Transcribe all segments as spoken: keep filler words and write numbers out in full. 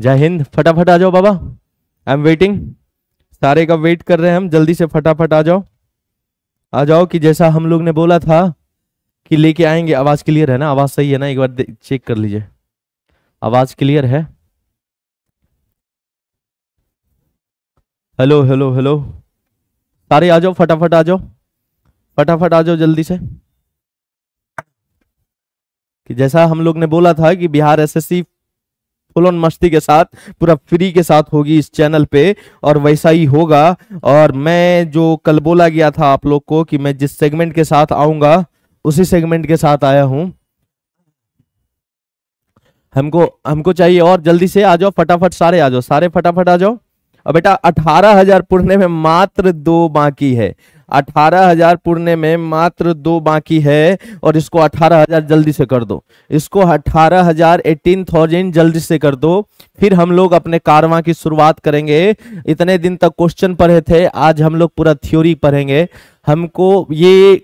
जय हिंद। फटाफट आ जाओ बाबा, आई एम वेटिंग। सारे का वेट कर रहे हैं हम, जल्दी से फटाफट आ जाओ आ जाओ कि जैसा हम लोग ने बोला था कि लेके आएंगे। आवाज क्लियर है ना? आवाज सही है ना? एक बार चेक कर लीजिए, आवाज क्लियर है? हेलो हेलो हेलो, सारे आ जाओ, फटाफट आ जाओ, फटाफट आ जाओ जल्दी से। कि जैसा हम लोग ने बोला था कि बिहार एसएससी फुल ऑन मस्ती के साथ, पूरा फ्री के साथ होगी इस चैनल पे, और वैसा ही होगा। और मैं जो कल बोला गया था आप लोग को कि मैं जिस सेगमेंट के साथ आऊंगा उसी सेगमेंट के साथ आया हूं। हमको हमको चाहिए और, जल्दी से आ जाओ फटाफट, सारे आ जाओ, सारे फटाफट आ जाओ। और बेटा अठारह हजार पूर्णे में मात्र दो बाकी है, अठारह हजार पूर्णे में मात्र दो बाकी है। और इसको अठारह हजार जल्दी से कर दो, इसको अठारह हजार एटीन थाउजेंड जल्दी से कर दो, फिर हम लोग अपने कारवां की शुरुआत करेंगे। इतने दिन तक क्वेश्चन पढ़े थे, आज हम लोग पूरा थ्योरी पढ़ेंगे। हमको ये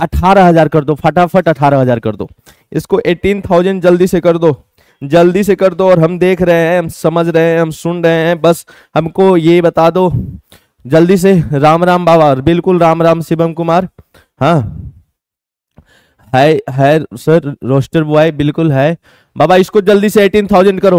अठारह हजार कर दो, फटाफट अठारह हजार कर दो, इसको एटीन थाउजेंड जल्दी से कर दो, जल्दी से कर दो। और हम देख रहे हैं, हम समझ रहे हैं, हम सुन रहे हैं, बस हमको ये बता दो जल्दी से। राम राम बाबा, बिल्कुल राम राम। शिवम कुमार, हाँ है, है सर। रोस्टर बॉय बिल्कुल है बाबा। इसको जल्दी से एटीन थाउजेंड करो,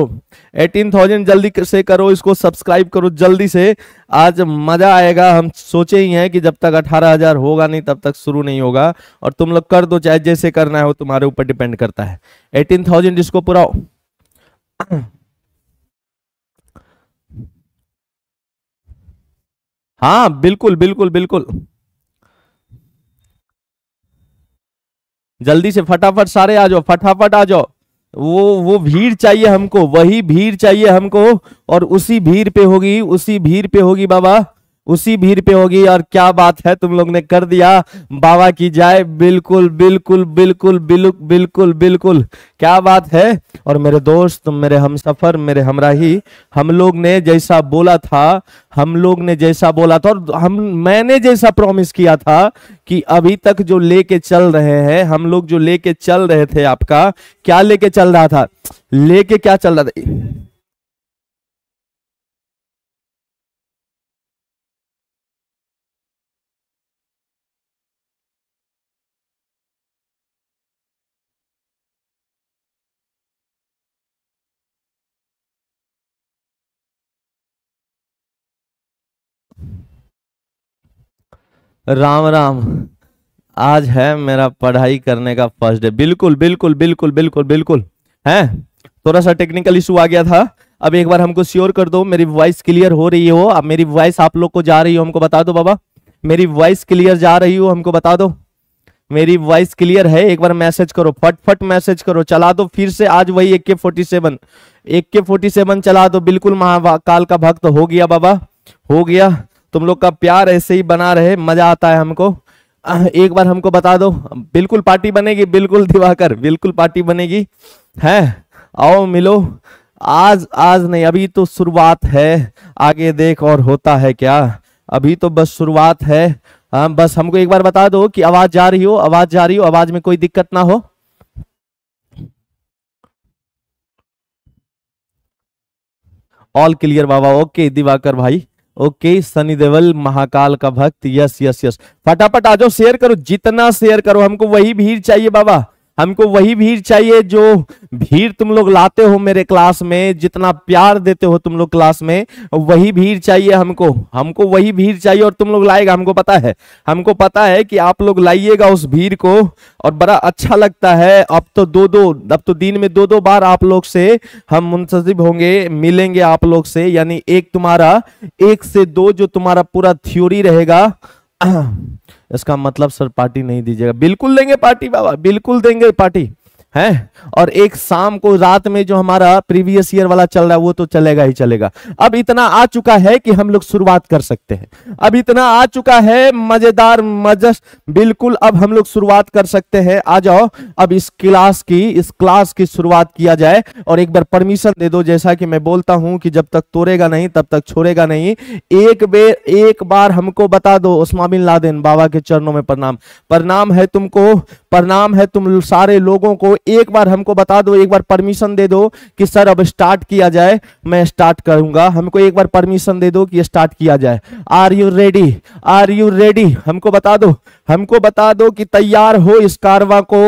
एटीन थाउजेंड जल्दी से करो, इसको सब्सक्राइब करो जल्दी से। आज मजा आएगा। हम सोचे ही हैं कि जब तक अठारह हजार होगा नहीं तब तक शुरू नहीं होगा। और तुम लोग कर दो, चाहे जैसे करना है वो तुम्हारे ऊपर डिपेंड करता है। एटीन थाउजेंड इसको पूरा हाँ बिल्कुल बिल्कुल बिल्कुल, जल्दी से फटाफट सारे आ जाओ, फटाफट आ जाओ। वो वो भीड़ चाहिए हमको, वही भीड़ चाहिए हमको। और उसी भीड़ पे होगी, उसी भीड़ पे होगी बाबा, उसी भीड़ पे होगी। और क्या बात है, तुम लोग ने कर दिया, बाबा की जाए। बिल्कुल बिल्कुल बिल्कुल बिल्कुल बिल्कुल बिल्कुल, क्या बात है। और मेरे दोस्त, मेरे हमसफर, मेरे हमराही, हम लोग ने जैसा बोला था, हम लोग ने जैसा बोला था और हम मैंने जैसा प्रॉमिस किया था कि अभी तक जो लेके चल रहे हैं हम लोग, जो लेके चल रहे थे, आपका क्या लेके चल रहा था, लेके क्या चल रहा था, राम राम। आज है मेरा पढ़ाई करने का फर्स्ट डे। बिल्कुल बिल्कुल बिल्कुल बिल्कुल बिल्कुल है, थोड़ा सा टेक्निकल इशू आ गया था। अब एक बार हमको श्योर कर दो मेरी वॉइस क्लियर हो रही हो। अब मेरी वॉइस आप लोग को जा रही हो हमको बता दो बाबा, मेरी वॉइस क्लियर जा रही हो हमको बता दो। मेरी वॉइस क्लियर है, एक बार मैसेज करो, फट फट मैसेज करो, चला दो फिर से आज वही ए के फोर्टी सेवन ए के फोर्टी सेवन चला दो। बिल्कुल महाकाल का भक्त हो गया बाबा, हो गया। तुम लोग का प्यार ऐसे ही बना रहे, मजा आता है हमको। एक बार हमको बता दो, बिल्कुल पार्टी बनेगी, बिल्कुल दिवाकर, बिल्कुल पार्टी बनेगी है। आओ मिलो, आज आज नहीं, अभी तो शुरुआत है, आगे देख और होता है क्या, अभी तो बस शुरुआत है। आ, बस हमको एक बार बता दो कि आवाज जा रही हो, आवाज जा रही हो, आवाज में कोई दिक्कत ना हो। ऑल क्लियर बाबा, ओके दिवाकर भाई, ओके okay, सनी देवल महाकाल का भक्त, यस यस यस। फटाफट आ जाओ, शेयर करो, जितना शेयर करो, हमको वही भीड़ चाहिए बाबा, हमको वही भीड़ चाहिए। जो भीड़ तुम लोग लाते हो मेरे क्लास में, जितना प्यार देते हो तुम लोग क्लास में, वही भीड़ चाहिए हमको, हमको वही भीड़ चाहिए। और तुम लोग लाएगा, हमको पता है, हमको पता है कि आप लोग लाइएगा उस भीड़ को, और बड़ा अच्छा लगता है। अब तो दो दो अब तो दिन में दो दो बार आप लोग से हम मुंसलिब होंगे, मिलेंगे आप लोग से। यानी एक तुम्हारा, एक से दो जो तुम्हारा पूरा थ्योरी रहेगा। इसका मतलब सर पार्टी नहीं दीजिएगा? बिल्कुल देंगे पार्टी बाबा, बिल्कुल देंगे पार्टी है, और एक शाम को रात में जो हमारा प्रीवियस ईयर वाला चल रहा है वो तो चलेगा ही चलेगा। अब इतना आ चुका है कि हम लोग शुरुआत कर सकते हैं, अब इतना आ चुका है मजेदार मजस बिल्कुल, अब हम लोग शुरुआत कर सकते हैं। आ जाओ अब इस क्लास की इस क्लास की शुरुआत किया जाए, और एक बार परमिशन दे दो, जैसा कि मैं बोलता हूं कि जब तक तोड़ेगा नहीं तब तक छोड़ेगा नहीं। एक बेर एक बार हमको बता दो उस्मा बिन लादेन बाबा के चरणों में प्रणाम, प्रणाम है तुमको, प्रणाम है तुम सारे लोगों को। एक बार हमको बता दो, एक बार परमिशन दे दो कि सर अब स्टार्ट किया जाए, मैं स्टार्ट करूंगा। हमको एक बार परमिशन दे दो कि स्टार्ट किया जाए। Are you ready, are you ready, हमको बता दो, हमको बता दो कि तैयार हो इस कारवां को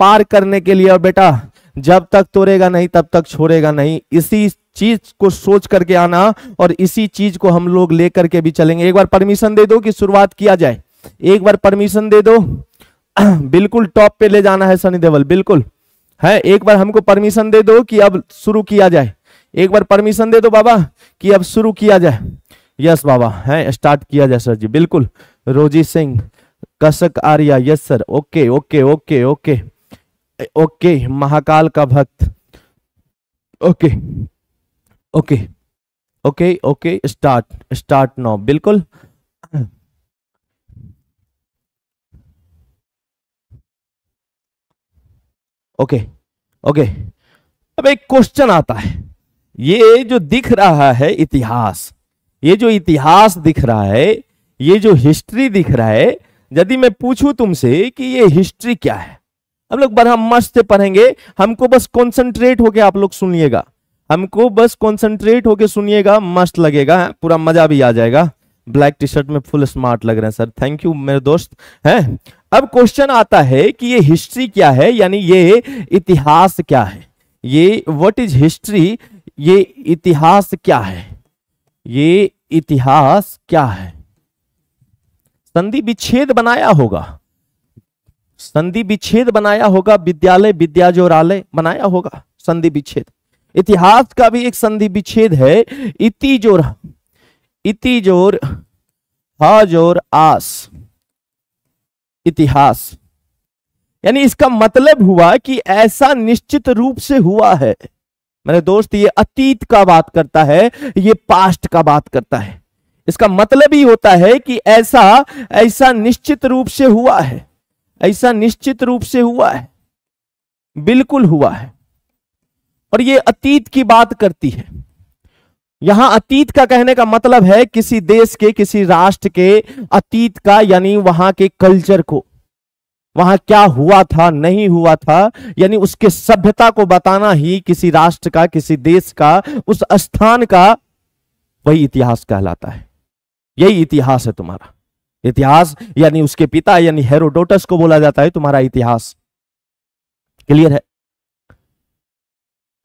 पार करने के लिए। और बेटा जब तक तोड़ेगा नहीं तब तक छोड़ेगा नहीं, इसी चीज को सोच करके आना और इसी चीज को हम लोग लेकर के भी चलेंगे। एक बार परमिशन दे दो कि शुरुआत किया जाए, एक बार परमिशन दे दो। बिल्कुल टॉप पे ले जाना है सनी देवल, बिल्कुल है। एक बार हमको परमिशन दे दो कि अब शुरू किया जाए, एक बार परमिशन दे दो बाबा कि अब शुरू किया जाए। यस बाबा, है स्टार्ट किया जाए सर जी, बिल्कुल। रोजी Singh, Kasak Arya, yes sir, okay okay okay okay okay. Mahakal का भक्त, okay okay okay okay. Start start now, बिल्कुल ओके ओके। अब एक क्वेश्चन आता है, ये जो दिख रहा है इतिहास, ये जो इतिहास दिख रहा है, ये जो हिस्ट्री दिख रहा है, यदि मैं पूछूं तुमसे कि ये हिस्ट्री क्या है, हम लोग बड़ा मस्त से पढ़ेंगे। हमको बस कंसंट्रेट होके आप लोग सुनिएगा, हमको बस कंसंट्रेट होके सुनिएगा, मस्त लगेगा, पूरा मजा भी आ जाएगा। ब्लैक टी शर्ट में फुल स्मार्ट लग रहे हैं सर, थैंक यू मेरे दोस्त हैं। अब क्वेश्चन आता है कि ये हिस्ट्री क्या है, यानी ये इतिहास क्या है, ये व्हाट इज हिस्ट्री, ये इतिहास क्या है, ये इतिहास क्या है। संधि विच्छेद बनाया होगा, संधि विच्छेद बनाया होगा, विद्यालय विद्याजोरालय बनाया होगा, संधि विच्छेद। इतिहास का भी एक संधि विच्छेद है, इति जोर, इति जोर हा जोर आस, इतिहास। यानी इसका मतलब हुआ कि ऐसा निश्चित रूप से हुआ है मेरे दोस्त, ये अतीत का बात करता है, ये पास्ट का बात करता है। इसका मतलब ही होता है कि ऐसा ऐसा निश्चित रूप से हुआ है, ऐसा निश्चित रूप से हुआ है, बिल्कुल हुआ है। और ये अतीत की बात करती है। यहां अतीत का कहने का मतलब है किसी देश के, किसी राष्ट्र के अतीत का, यानी वहां के कल्चर को, वहां क्या हुआ था, नहीं हुआ था, यानी उसके सभ्यता को बताना ही किसी राष्ट्र का, किसी देश का, उस स्थान का, वही इतिहास कहलाता है। यही इतिहास है तुम्हारा इतिहास, यानी उसके पिता यानी हेरोडोटस को बोला जाता है तुम्हारा इतिहास। क्लियर है।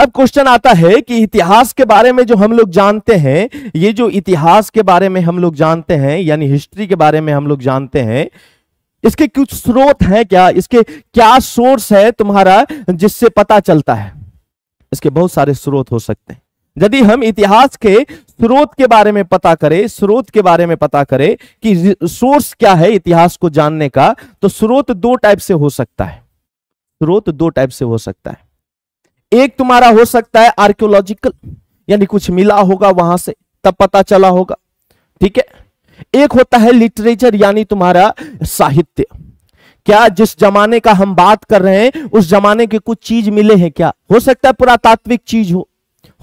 अब क्वेश्चन आता है कि इतिहास के बारे में जो हम लोग जानते हैं, ये जो इतिहास के बारे में हम लोग जानते हैं, यानी हिस्ट्री के बारे में हम लोग जानते हैं, इसके कुछ स्रोत हैं क्या, इसके क्या सोर्स है तुम्हारा जिससे पता चलता है। इसके बहुत सारे स्रोत हो सकते हैं। यदि हम इतिहास के स्रोत के बारे में पता करें, स्रोत के बारे में पता करें कि सोर्स क्या है इतिहास को जानने का, तो स्रोत दो टाइप से हो सकता है, स्रोत दो टाइप से हो सकता है। एक तुम्हारा हो सकता है आर्कियोलॉजिकल, यानी कुछ मिला होगा वहां से तब पता चला होगा, ठीक है। एक होता है लिटरेचर, यानी तुम्हारा साहित्य, क्या जिस जमाने का हम बात कर रहे हैं उस जमाने के कुछ चीज मिले हैं क्या, हो सकता है पुरातात्विक चीज हो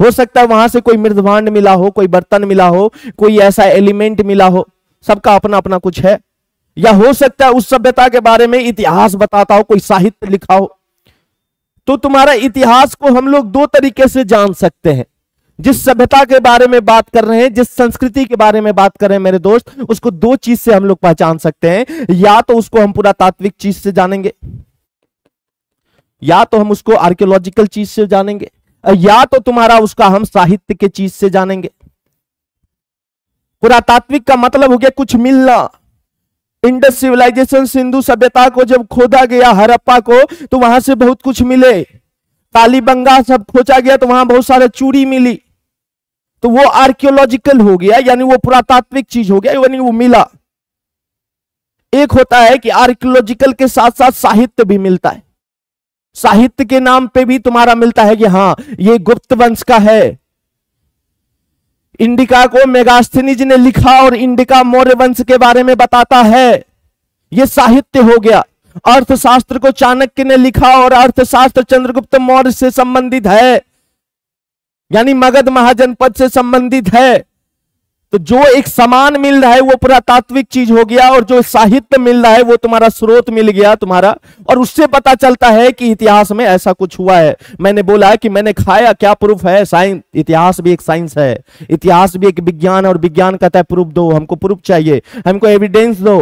हो सकता है वहां से कोई मृदभांड मिला हो, कोई बर्तन मिला हो, कोई ऐसा एलिमेंट मिला हो, सबका अपना अपना कुछ है। या हो सकता है उस सभ्यता के बारे में इतिहास बताता हो, कोई साहित्य लिखा हो। तो तुम्हारा इतिहास को हम लोग दो तरीके से जान सकते हैं। जिस सभ्यता के बारे में बात कर रहे हैं, जिस संस्कृति के बारे में बात कर रहे हैं मेरे दोस्त, उसको दो चीज से हम लोग पहचान सकते हैं। या तो उसको हम पुरातात्विक चीज से जानेंगे, या तो हम उसको आर्कियोलॉजिकल चीज से जानेंगे, या तो तुम्हारा उसका हम साहित्य के चीज से जानेंगे। पुरातात्विक का मतलब हो गया कुछ मिलना। इंडस सिविलाइजेशन, सिंधु सभ्यता को जब खोदा गया, हड़प्पा को, तो वहां से बहुत कुछ मिले। कालीबंगा सब खोजा गया तो वहां बहुत सारे चूड़ी मिली, तो वो आर्कियोलॉजिकल हो गया, यानी वो पुरातात्विक चीज हो गया, यानी वो मिला। एक होता है कि आर्कियोलॉजिकल के साथ साथ साहित्य भी मिलता है, साहित्य के नाम पे भी तुम्हारा मिलता है कि हां ये गुप्त वंश का है। इंडिका को मेगास्थनी जी ने लिखा और इंडिका मौर्य वंश के बारे में बताता है, यह साहित्य हो गया। अर्थशास्त्र को चाणक्य ने लिखा और अर्थशास्त्र चंद्रगुप्त मौर्य से संबंधित है, यानी मगध महाजनपद से संबंधित है। तो जो एक समान मिल रहा है वो पुरातात्विक चीज हो गया, और जो साहित्य मिल रहा है वो तुम्हारा स्रोत मिल गया तुम्हारा, और उससे पता चलता है कि इतिहास में ऐसा कुछ हुआ है। मैंने बोला कि मैंने खाया, क्या प्रूफ है? साइंस। इतिहास भी एक साइंस है, इतिहास भी एक विज्ञान है, और विज्ञान कहता है प्रूफ दो, हमको प्रूफ चाहिए, हमको एविडेंस दो,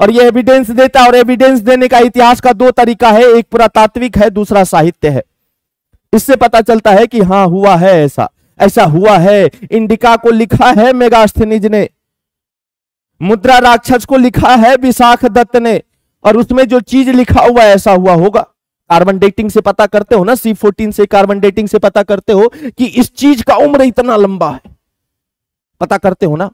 और ये एविडेंस देता है। और एविडेंस देने का इतिहास का दो तरीका है, एक पुरातात्विक है, दूसरा साहित्य है। इससे पता चलता है कि हाँ हुआ है ऐसा, ऐसा हुआ है। इंडिका को लिखा है मेगास्थनीज ने, मुद्रा राक्षस को लिखा है विशाख दत्त ने, और उसमें जो चीज लिखा हुआ है ऐसा हुआ होगा। कार्बन डेटिंग से पता करते हो ना, सी फोर्टीन से कार्बन डेटिंग से पता करते हो कि इस चीज का उम्र इतना लंबा है, पता करते हो ना।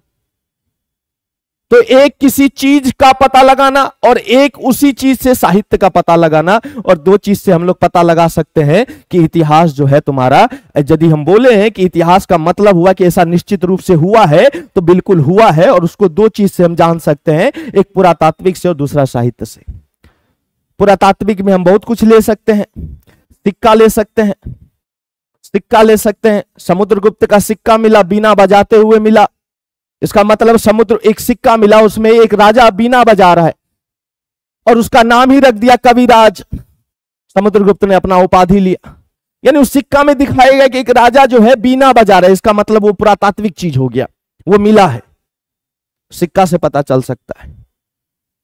तो एक किसी चीज का पता लगाना और एक उसी चीज से साहित्य का पता लगाना, और दो चीज से हम लोग पता लगा सकते हैं कि इतिहास जो है तुम्हारा, यदि हम बोले हैं कि इतिहास का मतलब हुआ कि ऐसा निश्चित रूप से हुआ है, तो बिल्कुल हुआ है। और उसको दो चीज से हम जान सकते हैं, एक पुरातात्विक से और दूसरा साहित्य से। पुरातात्विक में हम बहुत कुछ ले सकते हैं, सिक्का ले सकते हैं, सिक्का ले सकते हैं। समुद्रगुप्त का सिक्का मिला, बीना बजाते हुए मिला, इसका मतलब समुद्र एक सिक्का मिला, उसमें एक राजा बीना बजा रहा है और उसका नाम ही रख दिया कविराज, समुद्रगुप्त ने अपना उपाधि लिया। यानी उस सिक्का में दिखाएगा कि एक राजा जो है बीना बजा रहा है, इसका मतलब वो पुरातात्विक चीज हो गया, वो मिला है। सिक्का से पता चल सकता है,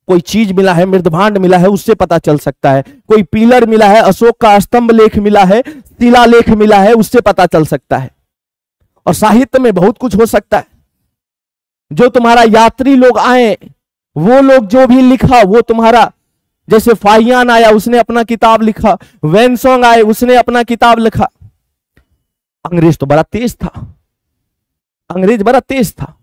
कोई चीज मिला है, मृदभांड मिला है, उससे पता चल सकता है, कोई पिलर मिला है, अशोक का स्तंभ लेख मिला है, शिला लेख मिला है, उससे पता चल सकता है। और साहित्य में बहुत कुछ हो सकता है, जो तुम्हारा यात्री लोग आए वो लोग जो भी लिखा वो तुम्हारा, जैसे फाहियान आया उसने अपना किताब लिखा, वेनसोंग आए उसने अपना किताब लिखा। अंग्रेज तो बड़ा तेज था, अंग्रेज बड़ा तेज था।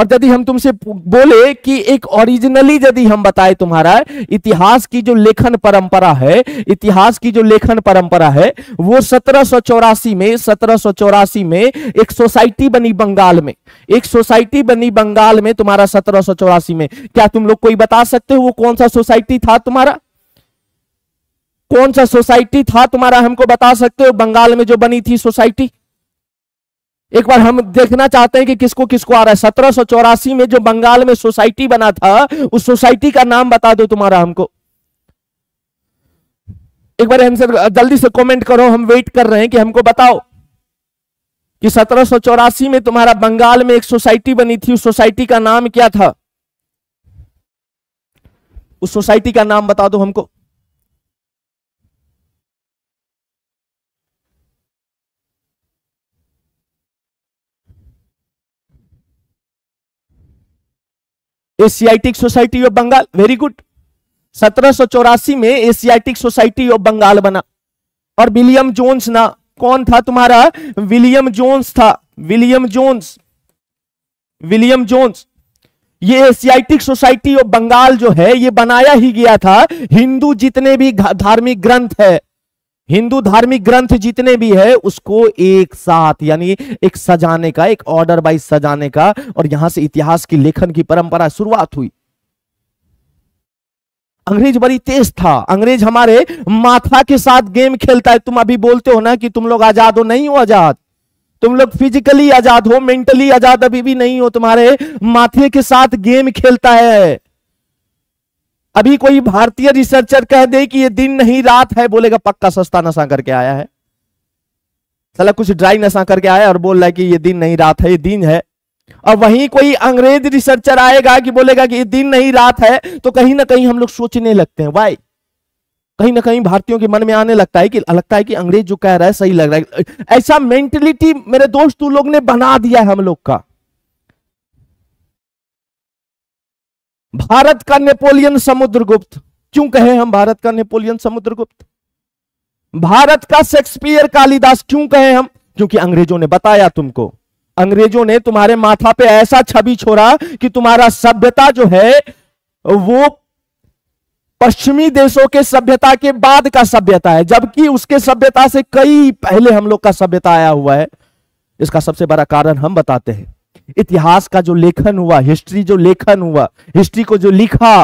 और यदि हम तुमसे बोले कि एक ओरिजिनली यदि हम बताए तुम्हारा इतिहास की जो लेखन परंपरा है, इतिहास की जो लेखन परंपरा है वो सत्रह सौ चौरासी में सत्रह सौ चौरासी में एक सोसाइटी बनी बंगाल में, एक सोसाइटी बनी बंगाल में तुम्हारा सत्रह सौ चौरासी में। क्या तुम लोग कोई बता सकते हो वो कौन सा सोसाइटी था तुम्हारा? कौन सा सोसाइटी था तुम्हारा हमको बता सकते हो बंगाल में जो बनी थी सोसाइटी? एक बार हम देखना चाहते हैं कि किसको किसको आ रहा है। सत्रह सौ चौरासी में जो बंगाल में सोसाइटी बना था, उस सोसाइटी का नाम बता दो तुम्हारा हमको। एक बार हमसे जल्दी से कमेंट करो, हम वेट कर रहे हैं कि हमको बताओ कि सत्रह सौ चौरासी में तुम्हारा बंगाल में एक सोसाइटी बनी थी, उस सोसाइटी का नाम क्या था? उस सोसाइटी का नाम बता दो हमको। Asiatic Society of Bengal, very good. सत्रह सौ चौरासी में एशियाटिक सोसाइटी ऑफ बंगाल बना। और विलियम जोन्स ना, कौन था तुम्हारा? विलियम जोन्स था, विलियम जोन्स, विलियम जोन्स। ये एशियाटिक सोसाइटी ऑफ बंगाल जो है ये बनाया ही गया था, हिंदू जितने भी धार्मिक ग्रंथ है, हिंदू धार्मिक ग्रंथ जितने भी है उसको एक साथ, यानी एक सजाने का, एक ऑर्डर वाइज सजाने का, और यहां से इतिहास की लेखन की परंपरा शुरुआत हुई। अंग्रेज बड़ी तेज था, अंग्रेज हमारे माथा के साथ गेम खेलता है। तुम अभी बोलते हो ना कि तुम लोग आजाद हो, नहीं हो आजाद, तुम लोग फिजिकली आजाद हो, मेंटली आजाद अभी भी नहीं हो, तुम्हारे माथे के साथ गेम खेलता है। अभी कोई भारतीय रिसर्चर कह दे कि ये दिन नहीं रात है, बोलेगा पक्का सस्ता नशा करके आया है, साला कुछ ड्राई नशा करके आया और बोल रहा है कि ये दिन नहीं रात है, ये दिन है। और वहीं कोई अंग्रेज रिसर्चर आएगा कि बोलेगा कि ये दिन नहीं रात है, तो कहीं ना कहीं हम लोग सोचने लगते हैं वाई, कहीं ना कहीं भारतीयों के मन में आने लगता है कि लगता है कि अंग्रेज जो कह रहा है सही लग रहा है। ऐसा मेंटेलिटी मेरे दोस्त उन लोग ने बना दिया है हम लोग का। भारत का नेपोलियन समुद्रगुप्त क्यों कहे हम भारत का नेपोलियन समुद्रगुप्त? भारत का शेक्सपियर कालिदास क्यों कहे हम? क्योंकि अंग्रेजों ने बताया तुमको, अंग्रेजों ने तुम्हारे माथा पे ऐसा छवि छोड़ा कि तुम्हारा सभ्यता जो है वो पश्चिमी देशों के सभ्यता के बाद का सभ्यता है, जबकि उसके सभ्यता से कई पहले हम लोग का सभ्यता आया हुआ है। इसका सबसे बड़ा कारण हम बताते हैं, इतिहास का जो लेखन हुआ, हिस्ट्री जो लेखन हुआ, हिस्ट्री को जो लिखा,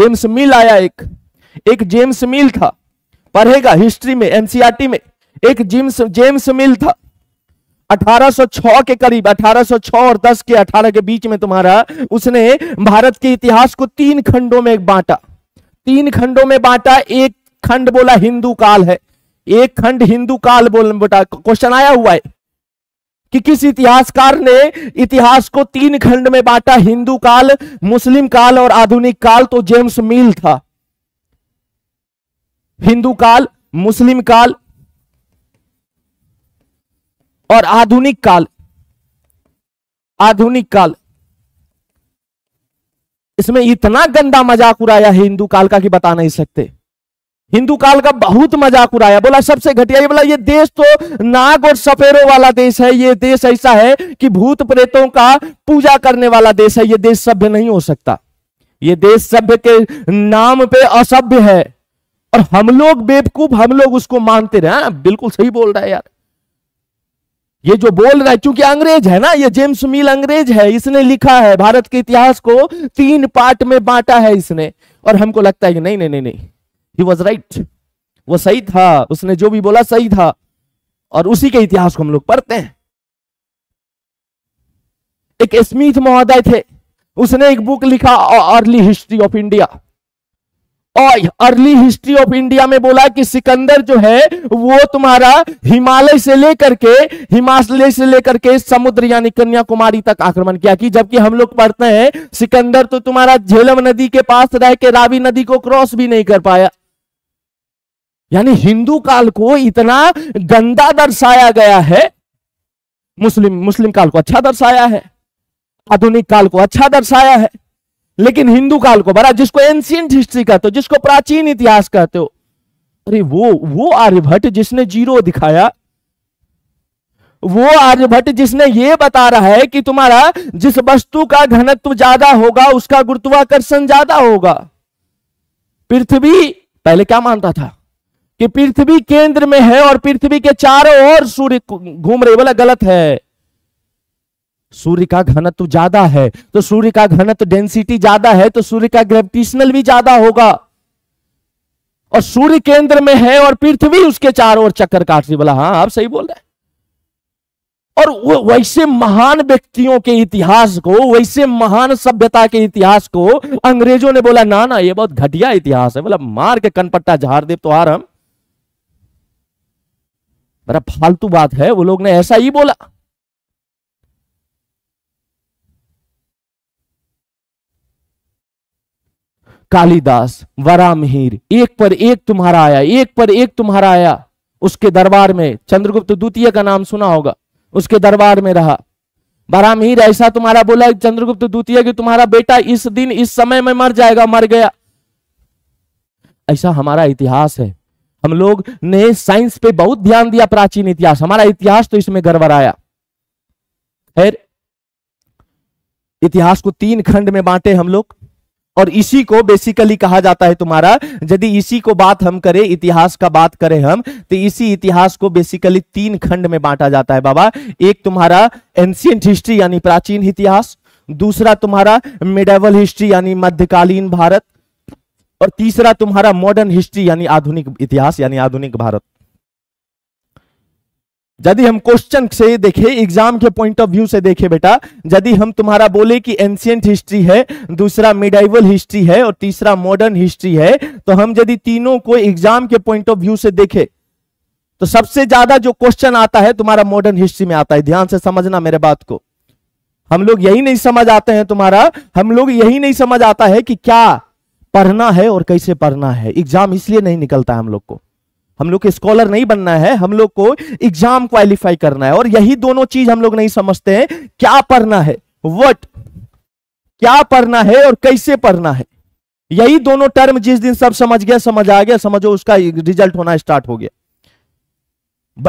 जेम्स मिल आया, एक एक जेम्स मिल था, पढ़ेगा हिस्ट्री में एनसीईआरटी में, एक जेम्स जेम्स मिल था। अठारह सौ छह के करीब, अठारह सौ छह और दस के अठारह के बीच में तुम्हारा, उसने भारत के इतिहास को तीन खंडों में बांटा, तीन खंडों में बांटा। एक खंड बोला हिंदू काल है, एक खंड हिंदू काल बोल बेटा, क्वेश्चन आया हुआ है कि किस इतिहासकार ने इतिहास को तीन खंड में बांटा, हिंदू काल, मुस्लिम काल और आधुनिक काल। तो जेम्स मिल था। हिंदू काल, मुस्लिम काल और आधुनिक काल, आधुनिक काल। इसमें इतना गंदा मजाक उड़ाया है हिंदू काल का कि बता नहीं सकते। हिंदू काल का बहुत मजाक उड़ाया, बोला सबसे घटिया, ये बोला ये देश तो नाग और सपेरों वाला देश है, ये देश ऐसा है कि भूत प्रेतों का पूजा करने वाला देश है, ये देश सभ्य नहीं हो सकता, ये देश सभ्य के नाम पे असभ्य है। और हम लोग बेवकूफ, हम लोग उसको मानते रहे। बिल्कुल सही बोल रहा है यार, ये जो बोल रहा है, क्योंकि अंग्रेज है ना, ये जेम्स मिल अंग्रेज है, इसने लिखा है भारत के इतिहास को तीन पार्ट में बांटा है इसने। और हमको लगता है कि नहीं नहीं नहीं नहीं ही वॉज राइट, वो सही था, उसने जो भी बोला सही था, और उसी के इतिहास को हम लोग पढ़ते हैं। एक स्मिथ महोदय थे, उसने एक बुक लिखा अर्ली हिस्ट्री ऑफ इंडिया, और अर्ली हिस्ट्री ऑफ इंडिया में बोला कि सिकंदर जो है वो तुम्हारा हिमालय से लेकर के हिमालय से लेकर के समुद्र यानी कन्याकुमारी तक आक्रमण किया कि, जबकि हम लोग पढ़ते हैं सिकंदर तो तुम्हारा झेलम नदी के पास रह के रावी नदी को क्रॉस भी नहीं कर पाया। यानी हिंदू काल को इतना गंदा दर्शाया गया है, मुस्लिम मुस्लिम काल को अच्छा दर्शाया है, आधुनिक काल को अच्छा दर्शाया है, लेकिन हिंदू काल को बड़ा, जिसको एंशिएंट हिस्ट्री कहते हो, जिसको प्राचीन इतिहास कहते हो, अरे वो वो आर्यभट्ट जिसने जीरो दिखाया, वो आर्यभट्ट जिसने ये बता रहा है कि तुम्हारा जिस वस्तु का घनत्व ज्यादा होगा उसका गुरुत्वाकर्षण ज्यादा होगा। पृथ्वी पहले क्या मानता था कि पृथ्वी केंद्र में है और पृथ्वी के चारों ओर सूर्य घूम रहे, बोला गलत है, सूर्य का घनत्व ज्यादा है, तो सूर्य का घनत्व डेंसिटी ज्यादा है तो सूर्य का ग्रेविटेशनल भी ज्यादा होगा, और सूर्य केंद्र में है और पृथ्वी उसके चारों ओर चक्कर काट रही, बोला हाँ आप सही बोल रहे हैं। और वो वैसे महान व्यक्तियों के इतिहास को, वैसे महान सभ्यता के इतिहास को अंग्रेजों ने बोला ना ना ये बहुत घटिया इतिहास है, बोला मार के कनपट्टा झाड़ दे तो आर, हम बड़ा फालतू बात है, वो लोग ने ऐसा ही बोला। कालिदास, वराहमिहिर, एक पर एक तुम्हारा आया, एक पर एक तुम्हारा आया। उसके दरबार में, चंद्रगुप्त द्वितीय का नाम सुना होगा, उसके दरबार में रहा। वराहमिहिर ऐसा तुम्हारा बोला चंद्रगुप्त द्वितीय कि तुम्हारा बेटा इस दिन इस समय में मर जाएगा, मर गया। ऐसा हमारा इतिहास है। हम लोग ने साइंस पे बहुत ध्यान दिया, प्राचीन इतिहास, हमारा इतिहास तो इसमें गड़बड़ाया। खैर, इतिहास को तीन खंड में बांटे हम लोग, और इसी को बेसिकली कहा जाता है तुम्हारा, यदि इसी को बात हम करें, इतिहास का बात करें हम, तो इसी इतिहास को बेसिकली तीन खंड में बांटा जाता है बाबा। एक तुम्हारा एंशिएंट हिस्ट्री यानी प्राचीन इतिहास, दूसरा तुम्हारा मेडिवल हिस्ट्री यानी मध्यकालीन भारत, और तीसरा तुम्हारा मॉडर्न हिस्ट्री यानी आधुनिक इतिहास यानी आधुनिक भारत। यदि हम क्वेश्चन से देखें, एग्जाम के पॉइंट ऑफ व्यू से देखें बेटा, यदि हम तुम्हारा बोले कि एंशिएंट हिस्ट्री है, दूसरा मेडिवल हिस्ट्री है और तीसरा मॉडर्न हिस्ट्री है, तो हम यदि तीनों को एग्जाम के पॉइंट ऑफ व्यू से देखें तो सबसे ज्यादा जो क्वेश्चन आता है तुम्हारा मॉडर्न हिस्ट्री में आता है। ध्यान से समझना मेरे बात को, हम लोग यही नहीं समझ आते हैं तुम्हारा, हम लोग यही नहीं समझ आता है कि क्या पढ़ना है और कैसे पढ़ना है। एग्जाम इसलिए नहीं निकलता है हम लोग को, हम लोग को स्कॉलर नहीं बनना है, हम लोग को एग्जाम क्वालिफाई करना है, और यही दोनों चीज हम लोग नहीं समझते हैं। क्या पढ़ना है, व्हाट, क्या पढ़ना है और कैसे पढ़ना है, यही दोनों टर्म जिस दिन सब समझ गया, समझ आ गया, समझो उसका रिजल्ट होना स्टार्ट हो गया।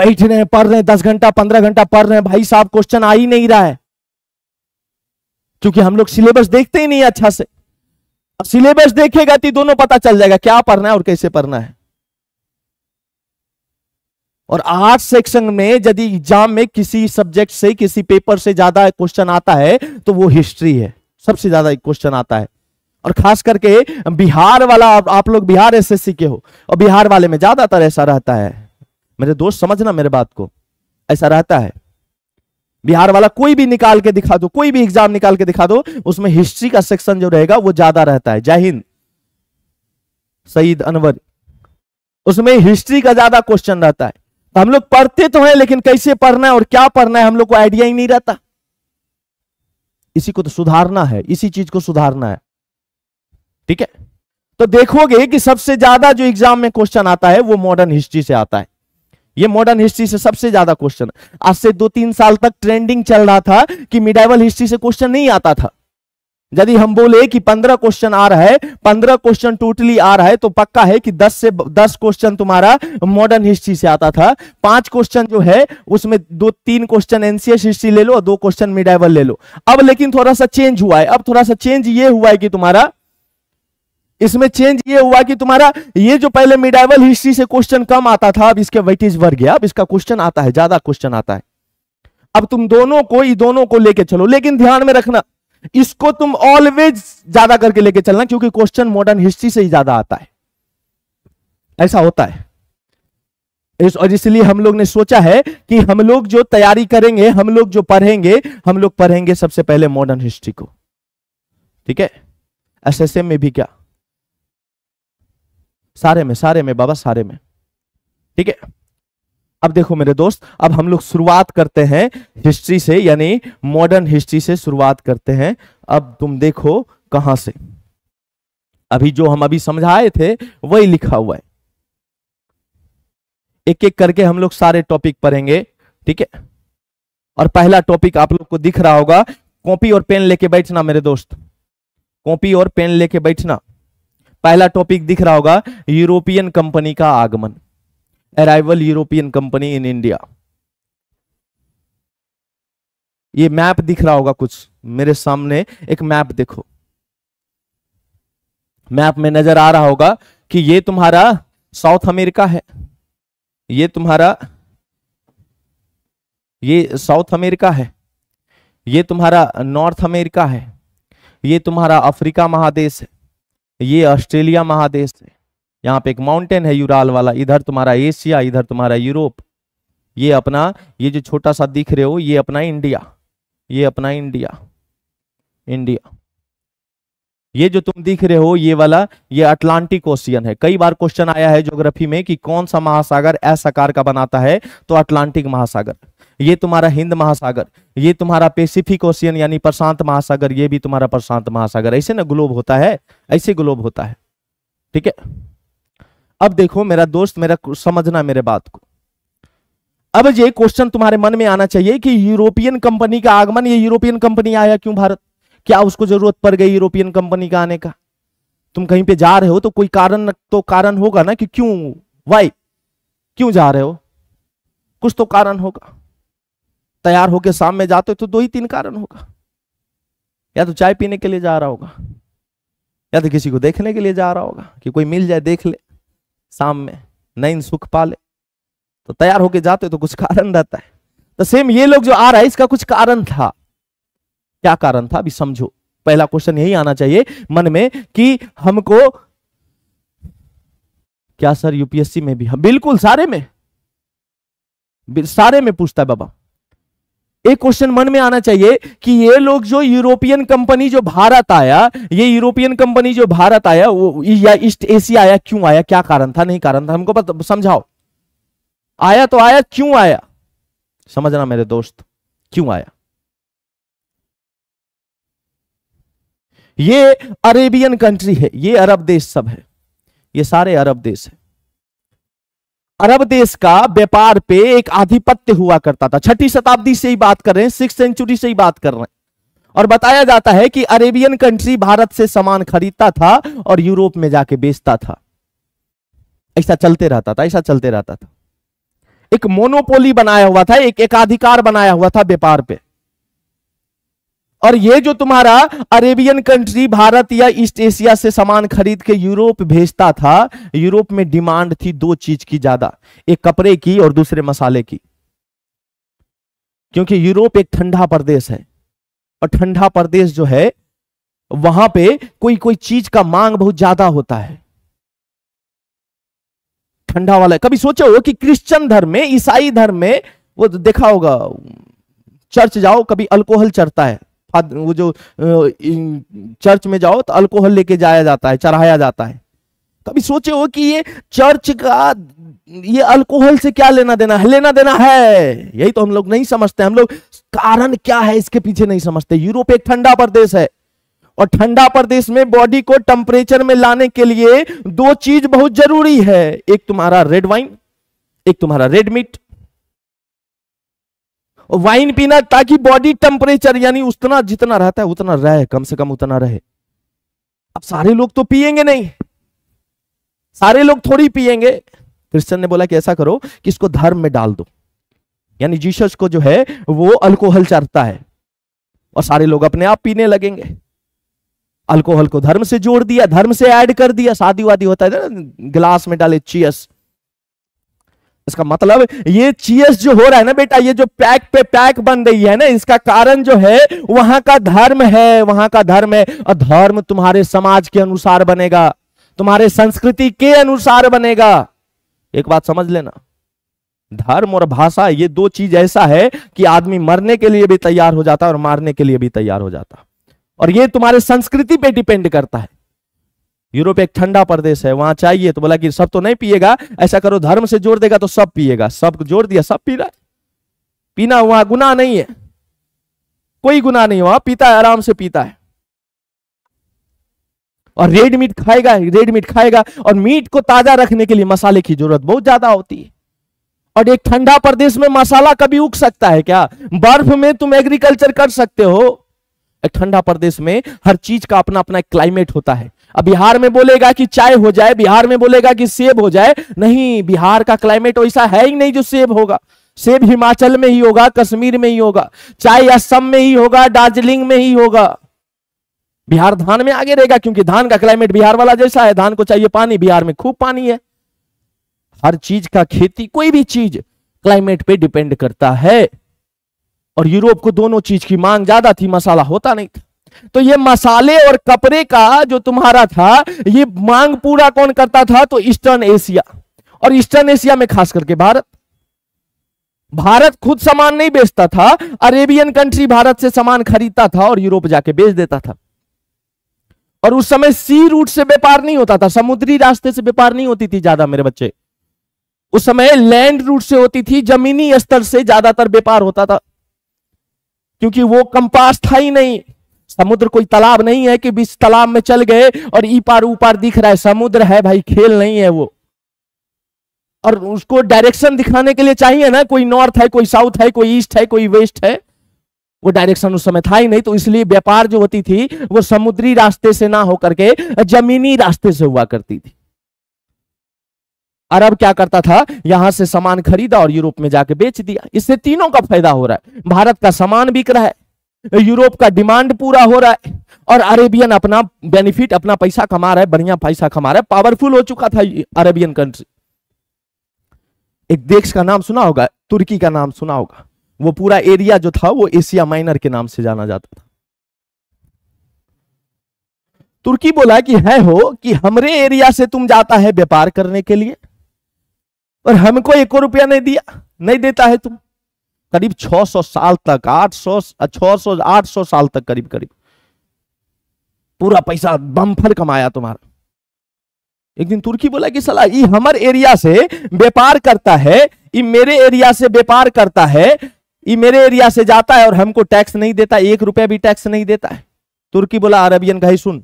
बैठ रहे हैं, पढ़ रहे हैं, दस घंटा पंद्रह घंटा पढ़ रहे हैं, भाई साहब क्वेश्चन आ ही नहीं रहा है, क्योंकि हम लोग सिलेबस देखते ही नहीं अच्छा से। अब सिलेबस देखेगा तो दोनों पता चल जाएगा क्या पढ़ना है और कैसे पढ़ना है। और आर्ट्स सेक्शन में यदि एग्जाम में किसी सब्जेक्ट से किसी पेपर से ज्यादा क्वेश्चन आता है तो वो हिस्ट्री है, सबसे ज्यादा क्वेश्चन आता है। और खास करके बिहार वाला, आप लोग बिहार एसएससी के हो और बिहार वाले में ज्यादातर ऐसा रहता है मेरे दोस्त, समझना मेरे बात को, ऐसा रहता है। बिहार वाला कोई भी निकाल के दिखा दो, कोई भी एग्जाम निकाल के दिखा दो, उसमें हिस्ट्री का सेक्शन जो रहेगा वो ज्यादा रहता है। जय हिंद सईद अनवर, उसमें हिस्ट्री का ज्यादा क्वेश्चन रहता है। तो हम लोग पढ़ते तो हैं लेकिन कैसे पढ़ना है और क्या पढ़ना है हम लोग को आइडिया ही नहीं रहता। इसी को तो सुधारना है, इसी चीज को सुधारना है, ठीक है। तो देखोगे कि सबसे ज्यादा जो एग्जाम में क्वेश्चन आता है वो मॉडर्न हिस्ट्री से आता है। ये मॉडर्न हिस्ट्री से सबसे ज्यादा क्वेश्चन, आज से दो तीन साल तक ट्रेंडिंग चल रहा था कि मिडाइवल हिस्ट्री से क्वेश्चन नहीं आता था। यदि हम बोले कि पंद्रह क्वेश्चन आ रहा है, पंद्रह क्वेश्चन टोटली आ रहा है, तो पक्का है कि दस से दस क्वेश्चन तुम्हारा मॉडर्न हिस्ट्री से आता था, पांच क्वेश्चन जो है उसमें दो तीन क्वेश्चन एनसीएस हिस्ट्री ले लो और दो क्वेश्चन मिडाइवल ले लो। अब लेकिन थोड़ा सा चेंज हुआ है, अब थोड़ा सा चेंज ये हुआ है कि तुम्हारा इसमें चेंज ये हुआ कि तुम्हारा ये जो पहले मिडाइवल हिस्ट्री से क्वेश्चन कम आता था अब इसके वेटेज बढ़ गया, अब इसका क्वेश्चन आता है, ज्यादा क्वेश्चन आता है। अब तुम दोनों को ये दोनों को लेके चलो, लेकिन ध्यान में रखना इसको तुम ऑलवेज ज्यादा करके लेके चलना क्योंकि क्वेश्चन मॉडर्न हिस्ट्री से ही ज्यादा आता है, ऐसा होता है। इस और इसलिए हम लोग ने सोचा है कि हम लोग जो तैयारी करेंगे, हम लोग जो पढ़ेंगे, हम लोग पढ़ेंगे सबसे पहले मॉडर्न हिस्ट्री को, ठीक है। एसएसएम में भी क्या, सारे में, सारे में बाबा, सारे में, ठीक है। अब देखो मेरे दोस्त, अब हम लोग शुरुआत करते हैं हिस्ट्री से, यानी मॉडर्न हिस्ट्री से शुरुआत करते हैं। अब तुम देखो कहां से, अभी जो हम अभी समझाए थे वही लिखा हुआ है। एक एक करके हम लोग सारे टॉपिक पढ़ेंगे, ठीक है। और पहला टॉपिक आप लोग को दिख रहा होगा, कॉपी और पेन लेके बैठना मेरे दोस्त, कॉपी और पेन लेके बैठना। पहला टॉपिक दिख रहा होगा यूरोपियन कंपनी का आगमन, arrival European company in India. ये मैप दिख रहा होगा कुछ मेरे सामने, एक मैप देखो, मैप में नजर आ रहा होगा कि ये तुम्हारा साउथ अमेरिका है, ये तुम्हारा ये साउथ अमेरिका है, ये तुम्हारा नॉर्थ अमेरिका है, ये तुम्हारा अफ्रीका महादेश है, ये ऑस्ट्रेलिया महादेश है, यहाँ पे एक माउंटेन है यूराल वाला, इधर तुम्हारा एशिया, इधर तुम्हारा यूरोप, ये अपना, ये जो छोटा सा दिख रहे हो ये अपना इंडिया, ये अपना इंडिया, इंडिया, ये जो तुम दिख रहे हो ये वाला, ये अटलांटिक ओशियन है। कई बार क्वेश्चन आया है ज्योग्राफी में कि कौन सा महासागर एस आकार का बनाता है, तो अटलांटिक महासागर। ये तुम्हारा हिंद महासागर, ये तुम्हारा पैसिफिक ओशियन यानी प्रशांत महासागर, ये भी तुम्हारा प्रशांत महासागर। ऐसे ना ग्लोब होता है, ऐसे ग्लोब होता है, ठीक है। अब देखो मेरा दोस्त, मेरा समझना मेरे बात को। अब ये क्वेश्चन तुम्हारे मन में आना चाहिए कि यूरोपियन कंपनी का आगमन, ये यूरोपियन कंपनी आया क्यों भारत, क्या उसको जरूरत पड़ गई यूरोपियन कंपनी का आने का? तुम कहीं पे जा रहे हो तो कोई कारण तो कारण होगा ना कि क्यों, वाई क्यों जा रहे हो, कुछ तो कारण होगा। तैयार होकर शाम में जाते हो तो दो ही तीन कारण होगा, या तो चाय पीने के लिए जा रहा होगा, या तो किसी को देखने के लिए जा रहा होगा कि कोई मिल जाए देख ले, शाम में नैन सुख पा ले, तो तैयार होके जाते हो तो कुछ कारण रहता है। तो सेम ये लोग जो आ रहा है इसका कुछ कारण था, क्या कारण था अभी समझो। पहला क्वेश्चन यही आना चाहिए मन में कि हमको क्या सर यूपीएससी में भी, बिल्कुल सारे में, सारे में पूछता है बाबा। एक क्वेश्चन मन में आना चाहिए कि ये लोग जो यूरोपियन कंपनी जो भारत आया, ये यूरोपियन कंपनी जो भारत आया वो या ईस्ट एशिया आया क्यों आया, क्या कारण था, नहीं कारण था, हमको पता, समझाओ। आया तो आया, क्यों आया, समझना मेरे दोस्त, क्यों आया। ये अरेबियन कंट्री है, ये अरब देश सब है, ये सारे अरब देश है। अरब देश का व्यापार पे एक आधिपत्य हुआ करता था, छठी शताब्दी से ही बात कर रहे हैं, सिक्स सेंचुरी से ही बात कर रहे हैं। और बताया जाता है कि अरेबियन कंट्री भारत से सामान खरीदता था और यूरोप में जाके बेचता था, ऐसा चलते रहता था, ऐसा चलते रहता था। एक मोनोपोली बनाया हुआ था, एक एकाधिकार बनाया हुआ था व्यापार पे। और ये जो तुम्हारा अरेबियन कंट्री भारत या ईस्ट एशिया से सामान खरीद के यूरोप भेजता था, यूरोप में डिमांड थी दो चीज की ज्यादा, एक कपड़े की और दूसरे मसाले की, क्योंकि यूरोप एक ठंडा प्रदेश है और ठंडा प्रदेश जो है वहां पे कोई कोई चीज का मांग बहुत ज्यादा होता है, ठंडा वाला। कभी सोचा हो कि क्रिश्चियन धर्म में, ईसाई धर्म में, वो देखा होगा चर्च जाओ कभी अल्कोहल चढ़ता है, वो जो चर्च में जाओ तो अल्कोहल लेके जाया जाता है, चढ़ाया जाता है। कभी सोचे हो कि ये चर्च का ये अल्कोहल से क्या लेना देना है? लेना देना है, यही तो हम लोग नहीं समझते, हम लोग कारण क्या है इसके पीछे नहीं समझते। यूरोप एक ठंडा प्रदेश है और ठंडा प्रदेश में बॉडी को टेम्परेचर में लाने के लिए दो चीज बहुत जरूरी है, एक तुम्हारा रेड वाइन, एक तुम्हारा रेड मीट। वाइन पीना ताकि बॉडी टेम्परेचर यानी उतना जितना रहता है उतना रहे, कम से कम उतना रहे। अब सारे लोग तो पिएंगे नहीं, सारे लोग थोड़ी पिएंगे। क्रिश्चियन ने बोला कि ऐसा करो कि इसको धर्म में डाल दो, यानी जीसस को जो है वो अल्कोहल चढ़ता है और सारे लोग अपने आप पीने लगेंगे। अल्कोहल को धर्म से जोड़ दिया, धर्म से ऐड कर दिया। शादी वादी होता है ना, गिलास में डाले चीयर्स। इसका मतलब ये चीयर्स जो हो रहा है ना बेटा, ये जो पैक पे पैक बन रही है ना, इसका कारण जो है वहां का धर्म है, वहां का धर्म है। और धर्म तुम्हारे समाज के अनुसार बनेगा, तुम्हारे संस्कृति के अनुसार बनेगा। एक बात समझ लेना, धर्म और भाषा ये दो चीज ऐसा है कि आदमी मरने के लिए भी तैयार हो जाता है और मारने के लिए भी तैयार हो जाता है, और ये तुम्हारे संस्कृति पे डिपेंड करता है। यूरोप एक ठंडा प्रदेश है, वहां चाहिए तो बोला कि सब तो नहीं पिएगा, ऐसा करो धर्म से जोड़ देगा तो सब पिएगा। सब जोड़ दिया, सब पी रहा है। पीना वहां गुनाह नहीं है, कोई गुनाह नहीं, वहां पीता है, आराम से पीता है। और रेड मीट खाएगा, रेड मीट खाएगा। और मीट को ताजा रखने के लिए मसाले की जरूरत बहुत ज्यादा होती है, और एक ठंडा प्रदेश में मसाला कभी उग सकता है क्या? बर्फ में तुम एग्रीकल्चर कर सकते हो। एक ठंडा प्रदेश में हर चीज का अपना अपना क्लाइमेट होता है। अब बिहार में बोलेगा कि चाय हो जाए, बिहार में बोलेगा कि सेब हो जाए, नहीं, बिहार का क्लाइमेट वैसा है ही नहीं जो सेब होगा। सेब हिमाचल में ही होगा, कश्मीर में ही होगा, चाय असम में ही होगा, दार्जिलिंग में ही होगा। बिहार धान में आगे रहेगा क्योंकि धान का क्लाइमेट बिहार वाला जैसा है। धान को चाहिए पानी, बिहार में खूब पानी है। हर चीज का खेती, कोई भी चीज क्लाइमेट पे डिपेंड करता है। और यूरोप को दोनों चीज की मांग ज्यादा थी, मसाला होता नहीं था। तो ये मसाले और कपड़े का जो तुम्हारा था, ये मांग पूरा कौन करता था? तो ईस्टर्न एशिया, और ईस्टर्न एशिया में खास करके भारत। भारत खुद सामान नहीं बेचता था, अरेबियन कंट्री भारत से सामान खरीदता था और यूरोप जाके बेच देता था। और उस समय सी रूट से व्यापार नहीं होता था, समुद्री रास्ते से व्यापार नहीं होती थी ज्यादा मेरे बच्चे। उस समय लैंड रूट से होती थी, जमीनी स्तर से ज्यादातर व्यापार होता था, क्योंकि वो कंपास था ही नहीं। समुद्र कोई तालाब नहीं है कि बीच तालाब में चल गए और ईपार ऊपार दिख रहा है। समुद्र है भाई, खेल नहीं है वो। और उसको डायरेक्शन दिखाने के लिए चाहिए ना, कोई नॉर्थ है, कोई साउथ है, कोई ईस्ट है, कोई वेस्ट है। वो डायरेक्शन उस समय था ही नहीं, तो इसलिए व्यापार जो होती थी वो समुद्री रास्ते से ना होकर के जमीनी रास्ते से हुआ करती थी। अरब क्या करता था, यहां से सामान खरीदा और यूरोप में जाके बेच दिया। इससे तीनों का फायदा हो रहा है, भारत का सामान बिक रहा है, यूरोप का डिमांड पूरा हो रहा है, और अरेबियन अपना बेनिफिट, अपना पैसा कमा रहा है, बढ़िया पैसा कमा रहा है। पावरफुल हो चुका था अरेबियन कंट्री। एक देश का नाम सुना होगा, तुर्की का नाम सुना होगा। वो पूरा एरिया जो था वो एशिया माइनर के नाम से जाना जाता था। तुर्की बोला कि है हो कि हमरे एरिया से तुम जाता है व्यापार करने के लिए और हमको एक रुपया नहीं दिया, नहीं देता है तुम। करीब छह सौ साल तक, आठ सौ छह सौ आठ सौ साल तक करीब करीब पूरा पैसा बम्फर कमाया तुम्हारा। एक दिन तुर्की बोला कि साला ये हमर एरिया से व्यापार करता है, ये मेरे एरिया से व्यापार करता है, ये मेरे एरिया से जाता है और हमको टैक्स नहीं देता, एक रुपया भी टैक्स नहीं देता है। तुर्की बोला अरबियन भाई सुन,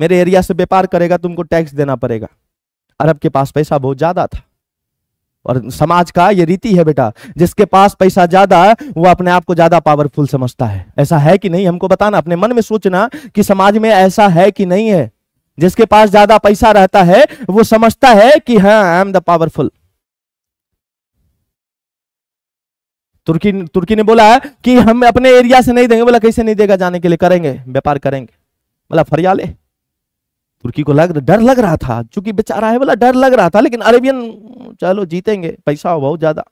मेरे एरिया से व्यापार करेगा तुमको टैक्स देना पड़ेगा। अरब के पास पैसा बहुत ज्यादा था, और समाज का ये रीति है बेटा, जिसके पास पैसा ज्यादा वो अपने आप को ज्यादा पावरफुल समझता है। ऐसा है कि नहीं हमको बताना, अपने मन में सोचना कि समाज में ऐसा है कि नहीं है। जिसके पास ज्यादा पैसा रहता है वो समझता है कि हाँ आई एम द पावरफुल। तुर्की तुर्की ने बोला कि हम अपने एरिया से नहीं देंगे। बोला कैसे नहीं देगा, जाने के लिए करेंगे, व्यापार करेंगे। बोला फरियाले। तुर्की को लग डर लग रहा था, चूंकि बेचारा है, बोला डर लग रहा था, लेकिन अरेबियन चलो जीतेंगे, पैसा हो बहुत ज्यादा।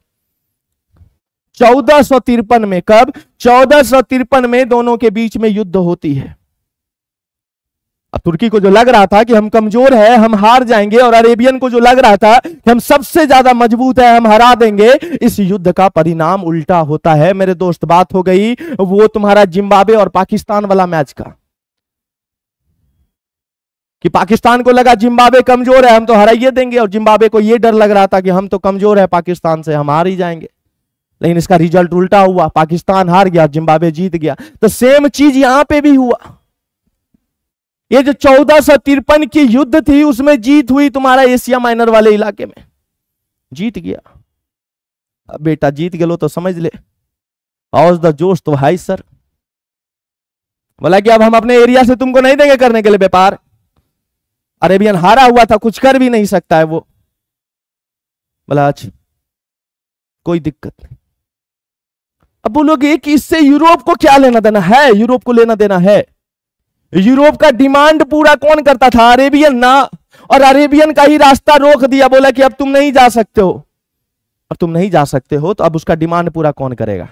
चौदह सौ तिरपन में, कब? चौदह सौ तिरपन में दोनों के बीच में युद्ध होती है। अब तुर्की को जो लग रहा था कि हम कमजोर है, हम हार जाएंगे, और अरेबियन को जो लग रहा था कि हम सबसे ज्यादा मजबूत है, हम हरा देंगे, इस युद्ध का परिणाम उल्टा होता है। मेरे दोस्त बात हो गई वो तुम्हारा जिम्बाब्वे और पाकिस्तान वाला मैच का, कि पाकिस्तान को लगा जिम्बाब्वे कमजोर है, हम तो हराइए देंगे, और जिम्बाब्वे को यह डर लग रहा था कि हम तो कमजोर है पाकिस्तान से, हम हार ही जाएंगे। लेकिन इसका रिजल्ट उल्टा हुआ, पाकिस्तान हार गया, जिम्बाब्वे जीत गया। तो सेम चीज यहां पे भी हुआ। ये जो चौदह सौ तिरपन की युद्ध थी उसमें जीत हुई तुम्हारा एशिया माइनर वाले इलाके में, जीत गया। अब बेटा जीत गए तो समझ ले हाउस द जोश तो हाई सर। बोला कि अब हम अपने एरिया से तुमको नहीं देंगे करने के लिए व्यापार। अरेबियन हारा हुआ था, कुछ कर भी नहीं सकता है वो। बोला अच्छा कोई दिक्कत नहीं। अब बोलोगे कि इससे यूरोप को क्या लेना देना है? यूरोप को लेना देना है। यूरोप का डिमांड पूरा कौन करता था? अरेबियन ना। और अरेबियन का ही रास्ता रोक दिया, बोला कि अब तुम नहीं जा सकते हो। अब तुम नहीं जा सकते हो तो अब उसका डिमांड पूरा कौन करेगा?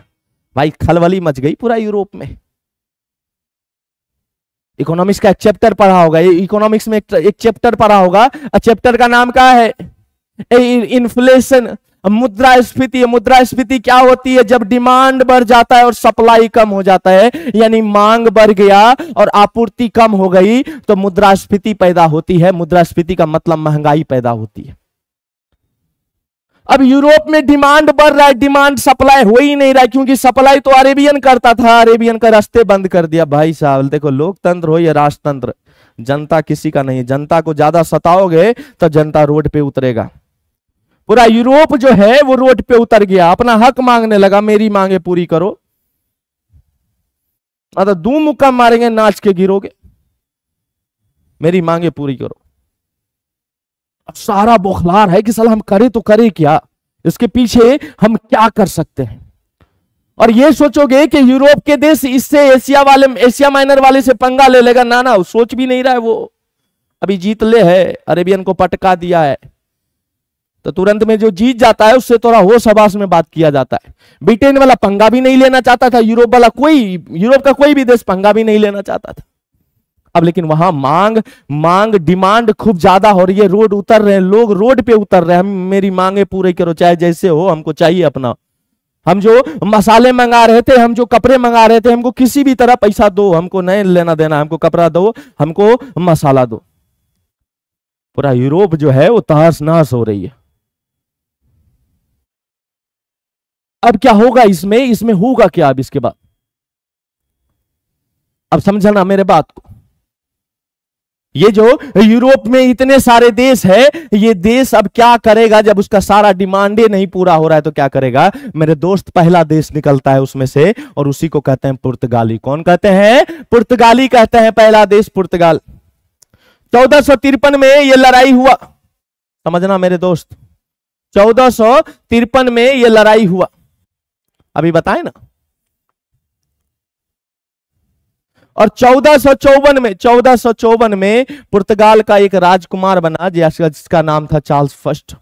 भाई खलबली मच गई पूरा यूरोप में। इकोनॉमिक्स का एक चैप्टर पढ़ा होगा, इकोनॉमिक्स में एक चैप्टर पढ़ा होगा, चैप्टर का नाम क्या है? इन्फ्लेशन, मुद्रास्फीति। मुद्रास्फीति क्या होती है? जब डिमांड बढ़ जाता है और सप्लाई कम हो जाता है, यानी मांग बढ़ गया और आपूर्ति कम हो गई तो मुद्रास्फीति पैदा होती है। मुद्रास्फीति का मतलब महंगाई पैदा होती है। अब यूरोप में डिमांड बढ़ रहा है, डिमांड सप्लाई हो ही नहीं रहा, क्योंकि सप्लाई तो अरेबियन करता था, अरेबियन का रास्ते बंद कर दिया। भाई साहब देखो, लोकतंत्र हो या राजतंत्र, जनता किसी का नहीं। जनता को ज्यादा सताओगे तो जनता रोड पे उतरेगा। पूरा यूरोप जो है वो रोड पे उतर गया, अपना हक मांगने लगा, मेरी मांगे पूरी करो, अगर दो मुक्का मारेंगे नाच के गिरोगे, मेरी मांगे पूरी करो। अब सारा बौखलार है कि साला हम करे तो करे क्या, इसके पीछे हम क्या कर सकते हैं। और ये सोचोगे कि यूरोप के देश इससे एशिया वाले, एशिया माइनर वाले से पंगा ले लेगा। ना ना, सोच भी नहीं रहा है वो। अभी जीत ले है, अरेबियन को पटका दिया है, तो तुरंत में जो जीत जाता है उससे थोड़ा होश हवास में बात किया जाता है। ब्रिटेन वाला पंगा भी नहीं लेना चाहता था, यूरोप वाला कोई, यूरोप का कोई भी देश पंगा भी नहीं लेना चाहता था। अब लेकिन वहां मांग मांग डिमांड खूब ज्यादा हो रही है, रोड उतर रहे हैं, लोग रोड पे उतर रहे हैं, मेरी मांगे पूरी करो, चाहे जैसे हो हमको चाहिए अपना। हम जो मसाले मंगा रहे थे, हम जो कपड़े मंगा रहे थे, हमको किसी भी तरह पैसा दो, हमको नहीं लेना देना, हमको कपड़ा दो, हमको मसाला दो। पूरा यूरोप जो है वो तहस नहस हो रही है। अब क्या होगा इसमें, इसमें होगा क्या अब इसके बाद? अब समझना मेरे बात को, ये जो यूरोप में इतने सारे देश है, ये देश अब क्या करेगा जब उसका सारा डिमांडे नहीं पूरा हो रहा है? तो क्या करेगा मेरे दोस्त? पहला देश निकलता है उसमें से और उसी को कहते हैं पुर्तगाली। कौन कहते हैं? पुर्तगाली कहते हैं। पहला देश पुर्तगाल। चौदह सौ तिरपन में यह लड़ाई हुआ, समझना मेरे दोस्त, चौदह सौ तिरपन में यह लड़ाई हुआ। अभी बताए ना। और चौदह सौ चौवन में चौदह सौ चौवन में पुर्तगाल का एक राजकुमार बना जिसका नाम था चार्ल्स फर्स्ट।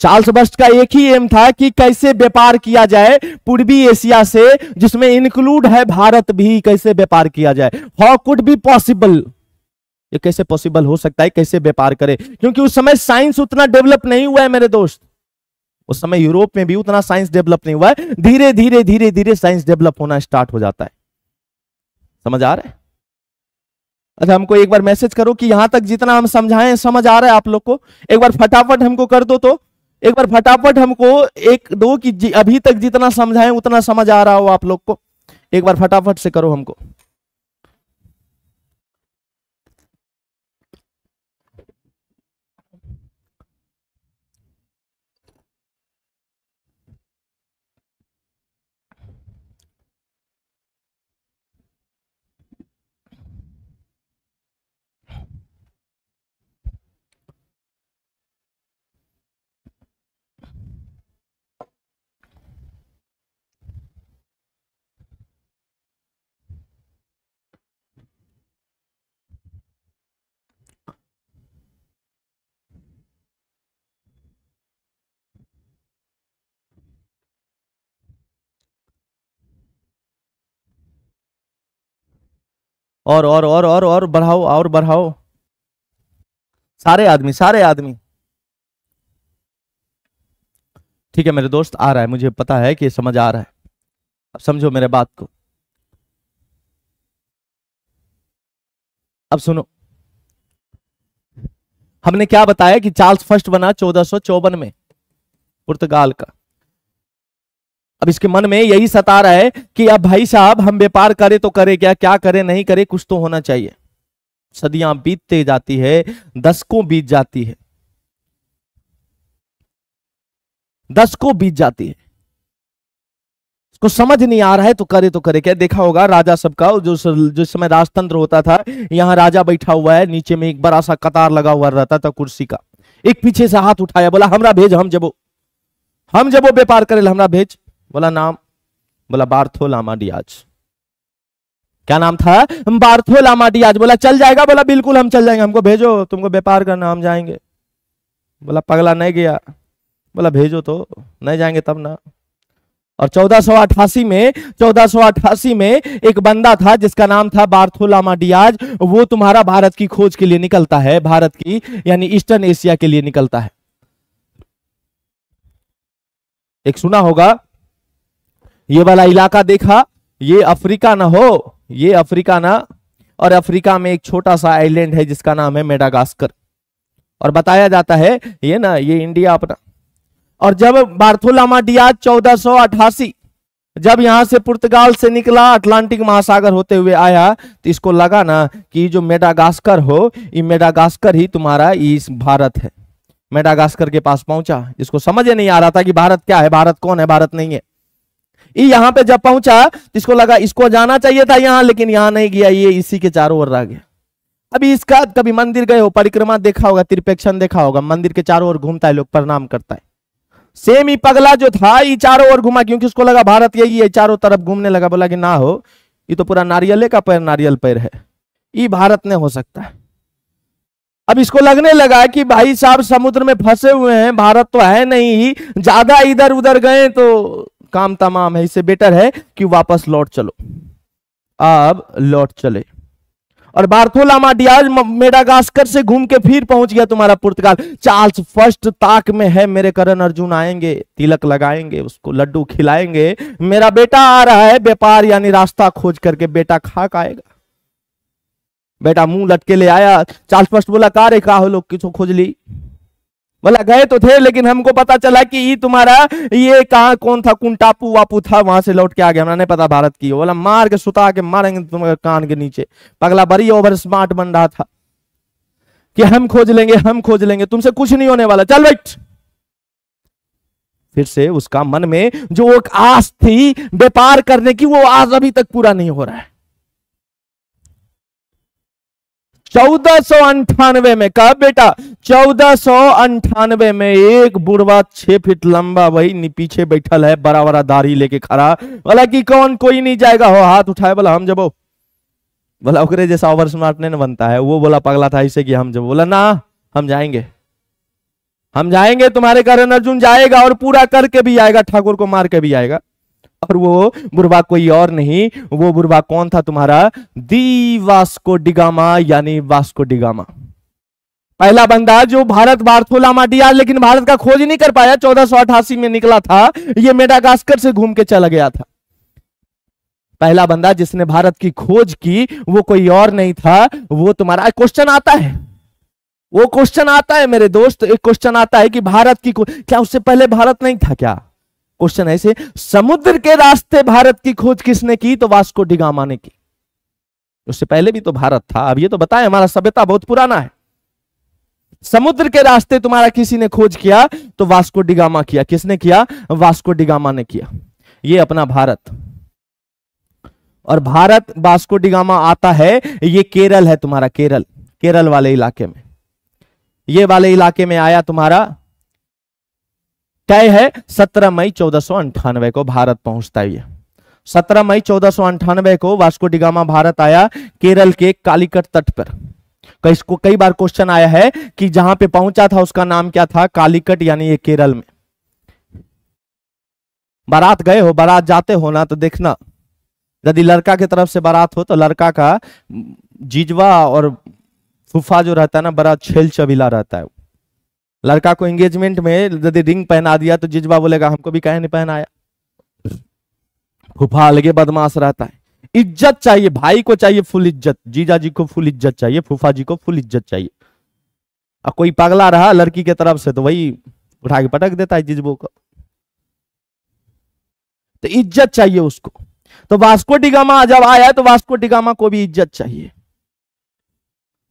चार्ल्स फर्स्ट का एक ही एम था कि कैसे व्यापार किया जाए पूर्वी एशिया से, जिसमें इंक्लूड है भारत भी, कैसे व्यापार किया जाए। हाउ कुड बी पॉसिबल, ये कैसे पॉसिबल हो सकता है, कैसे व्यापार करे, क्योंकि उस समय साइंस उतना डेवलप नहीं हुआ है मेरे दोस्त। उस समय यूरोप में भी उतना साइंस डेवलप नहीं हुआ है। धीरे धीरे धीरे धीरे साइंस डेवलप होना स्टार्ट हो जाता है। समझ आ रहा है? अच्छा हमको एक बार मैसेज करो कि यहां तक जितना हम समझाएं समझ आ रहा है आप लोग को? एक बार फटाफट हमको कर दो, तो एक बार फटाफट हमको एक दो कि अभी तक जितना समझाएं उतना समझ आ रहा हो आप लोग को? एक बार फटाफट से करो हमको। और और और और और बढ़ाओ और बढ़ाओ। सारे आदमी सारे आदमी ठीक है मेरे दोस्त, आ रहा है, मुझे पता है कि समझ आ रहा है। अब समझो मेरे बात को, अब सुनो। हमने क्या बताया कि चार्ल्स फर्स्ट बना चौदह सौ चौवन में पुर्तगाल का। अब इसके मन में यही सता रहा है कि अब भाई साहब हम व्यापार करें तो करें क्या, क्या करें नहीं करें, कुछ तो होना चाहिए। सदियां बीतते जाती है, दशकों बीत जाती है, दशकों बीत जाती है, इसको समझ नहीं आ रहा है तो करे तो करे क्या। देखा होगा राजा सबका, जो जिस समय राजतंत्र होता था, यहाँ राजा बैठा हुआ है, नीचे में एक बड़ा सा कतार लगा हुआ रहता था कुर्सी का, एक पीछे से हाथ उठाया, बोला हमरा भेज, हम जबो हम जबो व्यापार करे, हमरा भेज। बोला नाम, बोला बार्थोलामा डियाज। क्या नाम था? Bartolomeu Dias. बोला चल जाएगा? बोला बिल्कुल हम चल जाएंगे, हमको भेजो, तुमको व्यापार करना, हम जाएंगे। बोला पगला नहीं गया? बोला भेजो तो, नहीं जाएंगे तब ना। और चौदह सौ अट्ठासी में चौदह सौ अट्ठासी में एक बंदा था जिसका नाम था बार्थोलामा डियाज। वो तुम्हारा भारत की खोज के लिए निकलता है, भारत की यानी ईस्टर्न एशिया के लिए निकलता है। एक सुना होगा, ये वाला इलाका देखा, ये अफ्रीका ना हो, ये अफ्रीका ना, और अफ्रीका में एक छोटा सा आइलैंड है जिसका नाम है मेडागास्कर। और बताया जाता है ये ना, ये इंडिया अपना। और जब बार्थोलामा डियाज चौदह सौ अट्ठासी जब यहां से पुर्तगाल से निकला, अटलांटिक महासागर होते हुए आया, तो इसको लगा ना कि जो मेडागास्कर हो, ये मेडागास्कर ही तुम्हारा इस भारत है। मेडागास्कर के पास पहुंचा, इसको समझ नहीं आ रहा था कि भारत क्या है, भारत कौन है, भारत नहीं है। यहाँ पे जब पहुंचा तो इसको लगा इसको जाना चाहिए था यहाँ, लेकिन यहाँ नहीं गया, ये इसी के चारों ओर रह गया। अभी इसका कभी मंदिर गए हो, परिक्रमा देखा होगा, त्रिपेक्षण देखा होगा, मंदिर के चारों ओर घूमता है, लोग प्रणाम करता है। सेम ही पगला जो था, ये चारों ओर घुमा, क्योंकि उसको लगा भारत यही है, चारों तरफ घूमने लगा। बोला कि ना हो, ये तो पूरा नारियल का पेड़, नारियल पेड़ है, ये भारत नहीं हो सकता है। अब इसको लगने लगा कि भाई साहब समुद्र में फंसे हुए हैं, भारत तो है नहीं, ज्यादा इधर उधर गए तो काम तमाम है, इससे बेटर है कि वापस लौट चलो। अब लौट चले, और बार्थोलामा डियाज मेडागास्कर से घूम के फिर पहुंच गया तुम्हारा पुर्तगाल। चार्ल्स फर्स्ट ताक में है मेरे, करण अर्जुन आएंगे, तिलक लगाएंगे, उसको लड्डू खिलाएंगे। मेरा बेटा आ रहा है व्यापार यानी रास्ता खोज करके, बेटा खाक आएगा। बेटा मुंह लटके ले आया। चार्ल्स फर्स्ट बोला का रे, का हो लोग किसको खोज ली? बोला गए तो थे, लेकिन हमको पता चला कि ये तुम्हारा ये कहाँ कौन था, कौन टापू वापू था, वहां से लौट के आ गया, हमें नहीं पता भारत की। बोला मार के सुता के मारेंगे तुम्हारे कान के नीचे। पगला बड़ी ओवर स्मार्ट बन रहा था कि हम खोज लेंगे, हम खोज लेंगे, तुमसे कुछ नहीं होने वाला, चल बैठ। फिर से उसका मन में जो एक आस थी व्यापार करने की, वो आस अभी तक पूरा नहीं हो रहा है। चौदह सौ अंठानवे में, कब बेटा? चौदह सौ अंठानवे में एक बुढ़वा छह फीट लंबा, वही पीछे बैठल है, बड़ा बड़ा दाढ़ी लेके खड़ा। बोला कि कौन, कोई नहीं जाएगा हो? हाथ उठाए, बोला हम जबो। बोला ओकरे जैसा ओवर स्मार्ट नहीं बनता है वो, बोला पगला था इसे कि हम जबो। बोला ना हम जाएंगे, हम जाएंगे, तुम्हारे कारण अर्जुन जाएगा और पूरा करके भी आएगा, ठाकुर को मार के भी आएगा। और वो बुर्बा कोई और नहीं, वो बुर्बा कौन था तुम्हारा? दी वास्को डिगामा, यानी वास्को डिगामा, पहला बंदा जो भारत बार्थोलामा डियाज, लेकिन भारत का खोज नहीं कर पाया। चौदह सौ अठासी में निकला था ये, मेडागास्कर से घूम के चला गया था। पहला बंदा जिसने भारत की खोज की वो कोई और नहीं था, वो तुम्हारा। क्वेश्चन आता है, वो क्वेश्चन आता है मेरे दोस्त, एक क्वेश्चन आता है कि भारत की क्या उससे पहले भारत नहीं था क्या? क्वेश्चन ऐसे, समुद्र के रास्ते भारत की खोज किसने की? तो वास्को डिगामा ने की। उससे पहले भी तो भारत था। अब ये तो बताएं, हमारा सभ्यता बहुत पुराना है। समुद्र के रास्ते तुम्हारा किसी ने खोज किया तो वास्को डिगामा किया। किसने किया? वास्को डिगामा ने किया। ये अपना भारत, और भारत वास्को डिगामा आता है, ये केरल है तुम्हारा, केरल, केरल वाले इलाके में, ये वाले इलाके में आया तुम्हारा। तय है सत्रह मई चौदह सौ अंठानवे को भारत पहुंचता है ये। सत्रह मई चौदह सौ अंठानवे को वास्को डिगामा भारत आया, केरल के कालीकट तट पर। इसको कई बार क्वेश्चन आया है कि जहां पे पहुंचा था उसका नाम क्या था? कालीकट, यानी ये केरल में। बारात गए हो, बारात जाते हो ना, तो देखना यदि लड़का के तरफ से बारात हो तो लड़का का जीजवा और फूफा जो रहता है ना बड़ा छेल चबीला रहता है। लड़का को एंगेजमेंट में यदि रिंग पहना दिया तो जीजवा बोलेगा हमको भी काहे नहीं पहनाया, फूफा अलगे बदमाश रहता है। इज्जत चाहिए, भाई को चाहिए फुल इज्जत, जीजा जी को फुल इज्जत चाहिए, फूफा जी को फुल इज्जत चाहिए। और कोई पगला रहा लड़की के तरफ से तो वही उठा के पटक देता है जिजबो को। तो इज्जत चाहिए उसको। तो वास्को डी गामा जब आया तो वास्को डी गामा को भी इज्जत चाहिए।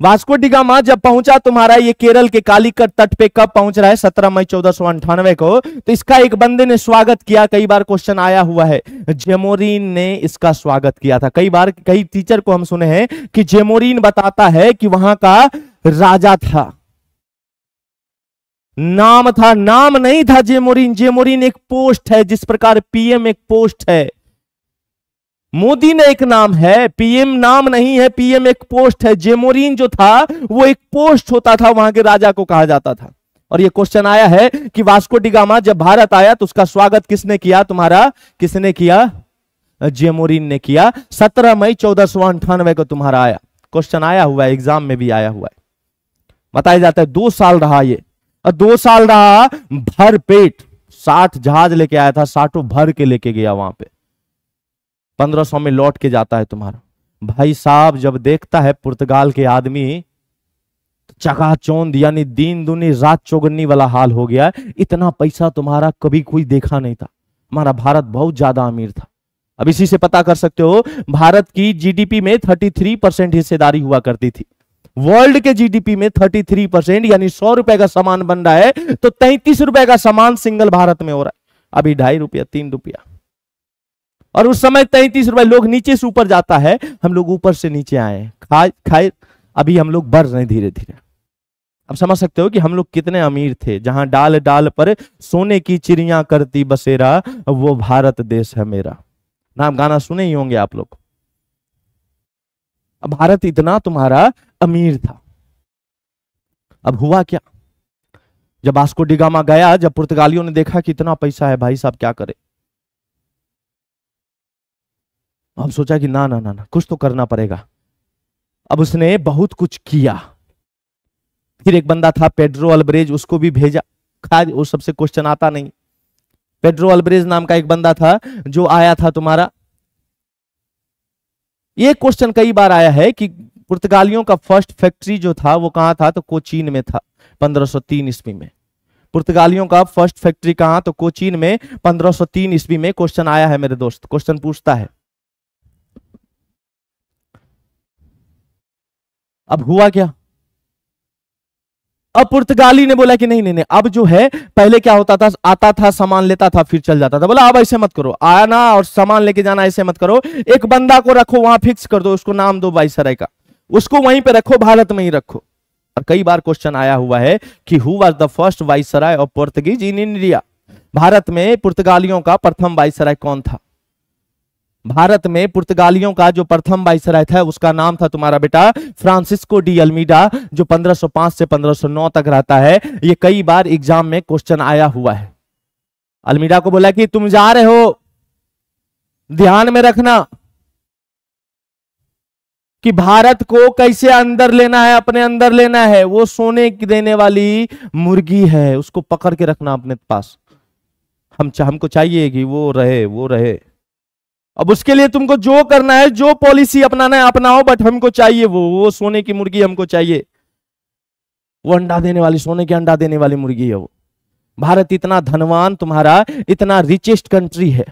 वास्को डी गामा जब पहुंचा तुम्हारा ये केरल के कालीकट तट पे कब पहुंच रहा है सत्रह मई चौदह सौ अंठानवे को, तो इसका एक बंदे ने स्वागत किया। कई बार क्वेश्चन आया हुआ है, जेमोरिन ने इसका स्वागत किया था। कई बार कई टीचर को हम सुने हैं कि जेमोरिन बताता है कि वहां का राजा था, नाम था, नाम नहीं था जेमोरिन। जेमोरिन एक पोस्ट है, जिस प्रकार पीएम एक पोस्ट है, मोदी ने एक नाम है, पीएम नाम नहीं है, पीएम एक पोस्ट है। जेमोरिन जो था वो एक पोस्ट होता था, वहां के राजा को कहा जाता था। और ये क्वेश्चन आया है कि वास्को डी गामा जब भारत आया तो उसका स्वागत किसने किया तुम्हारा, किसने किया, जेमोरिन ने किया। सत्रह मई चौदह सौ अंठानवे को तुम्हारा आया, क्वेश्चन आया हुआ है, एग्जाम में भी आया हुआ है। बताया जाता है दो साल रहा ये, और दो साल रहा भर पेट, साठ जहाज लेके आया था, साठों भर के लेके गया। वहां पे पंद्रह सौ में लौट के जाता है तुम्हारा। भाई साहब जब देखता है पुर्तगाल के आदमी तो चकाचौंध, यानी दिन दुनी रात चौगन्नी वाला हाल हो गया। इतना पैसा तुम्हारा कभी कोई देखा नहीं था, हमारा भारत बहुत ज्यादा अमीर था। अब इसी से पता कर सकते हो भारत की जीडीपी में थर्टी थ्री परसेंट हिस्सेदारी हुआ करती थी, वर्ल्ड के जीडीपी में तैंतीस परसेंट, यानी सौ रुपए का सामान बन रहा है तो तैंतीस रुपए का सामान सिंगल भारत में हो रहा है, अभी ढाई रुपया तीन रुपया। और उस समय तैंतीस रुपए, लोग नीचे से ऊपर जाता है, हम लोग ऊपर से नीचे आए हैं, खाए खाए अभी हम लोग बढ़ रहे हैं धीरे धीरे। अब समझ सकते हो कि हम लोग कितने अमीर थे। जहां डाल डाल पर सोने की चिड़िया करती बसेरा, वो भारत देश है मेरा। नाम गाना सुने ही होंगे आप लोग। भारत इतना तुम्हारा अमीर था। अब हुआ क्या, जब वास्को डी गामा गया, जब पुर्तगालियों ने देखा कि इतना पैसा है, भाई साहब क्या करे, हम सोचा कि ना ना ना ना कुछ तो करना पड़ेगा। अब उसने बहुत कुछ किया। फिर एक बंदा था पेड्रो अल्ब्रेज, उसको भी भेजा। खैर उस सबसे क्वेश्चन आता नहीं। पेड्रो अल्ब्रेज नाम का एक बंदा था जो आया था तुम्हारा। ये क्वेश्चन कई बार आया है कि पुर्तगालियों का फर्स्ट फैक्ट्री जो था वो कहाँ था, तो कोचीन में था पंद्रह सौ तीन ईस्वी में। पुर्तगालियों का फर्स्ट फैक्ट्री कहाँ, तो कोचीन में पंद्रह सौ तीन ईस्वी में। क्वेश्चन आया है मेरे दोस्त, क्वेश्चन पूछता है। अब हुआ क्या, अब पुर्तगाली ने बोला कि नहीं नहीं नहीं, अब जो है, पहले क्या होता था, आता था सामान लेता था फिर चल जाता था। बोला अब ऐसे मत करो, आना और सामान लेके जाना ऐसे मत करो, एक बंदा को रखो वहां फिक्स कर दो, उसको नाम दो वाइसराय का, उसको वहीं पे रखो, भारत में ही रखो। और कई बार क्वेश्चन आया हुआ है कि who was the first viceroy of Portuguese in India, भारत में पुर्तगालियों का प्रथम वाइसराय कौन था। भारत में पुर्तगालियों का जो प्रथम वाइसराय था उसका नाम था तुम्हारा बेटा फ्रांसिस्को डी अल्मीडा, जो पंद्रह सौ पाँच से पंद्रह सौ नौ तक रहता है। ये कई बार एग्जाम में क्वेश्चन आया हुआ है। अल्मीडा को बोला कि तुम जा रहे हो, ध्यान में रखना कि भारत को कैसे अंदर लेना है, अपने अंदर लेना है। वो सोने की देने वाली मुर्गी है, उसको पकड़ के रखना अपने पास। हम हमको चाहिए कि वो रहे वो रहे। अब उसके लिए तुमको जो करना है, जो पॉलिसी अपनाना है अपनाओ, बट हमको चाहिए वो वो सोने की मुर्गी हमको चाहिए। वो अंडा देने वाली, सोने के अंडा देने वाली मुर्गी है वो। भारत इतना धनवान तुम्हारा, इतना रिचेस्ट कंट्री है।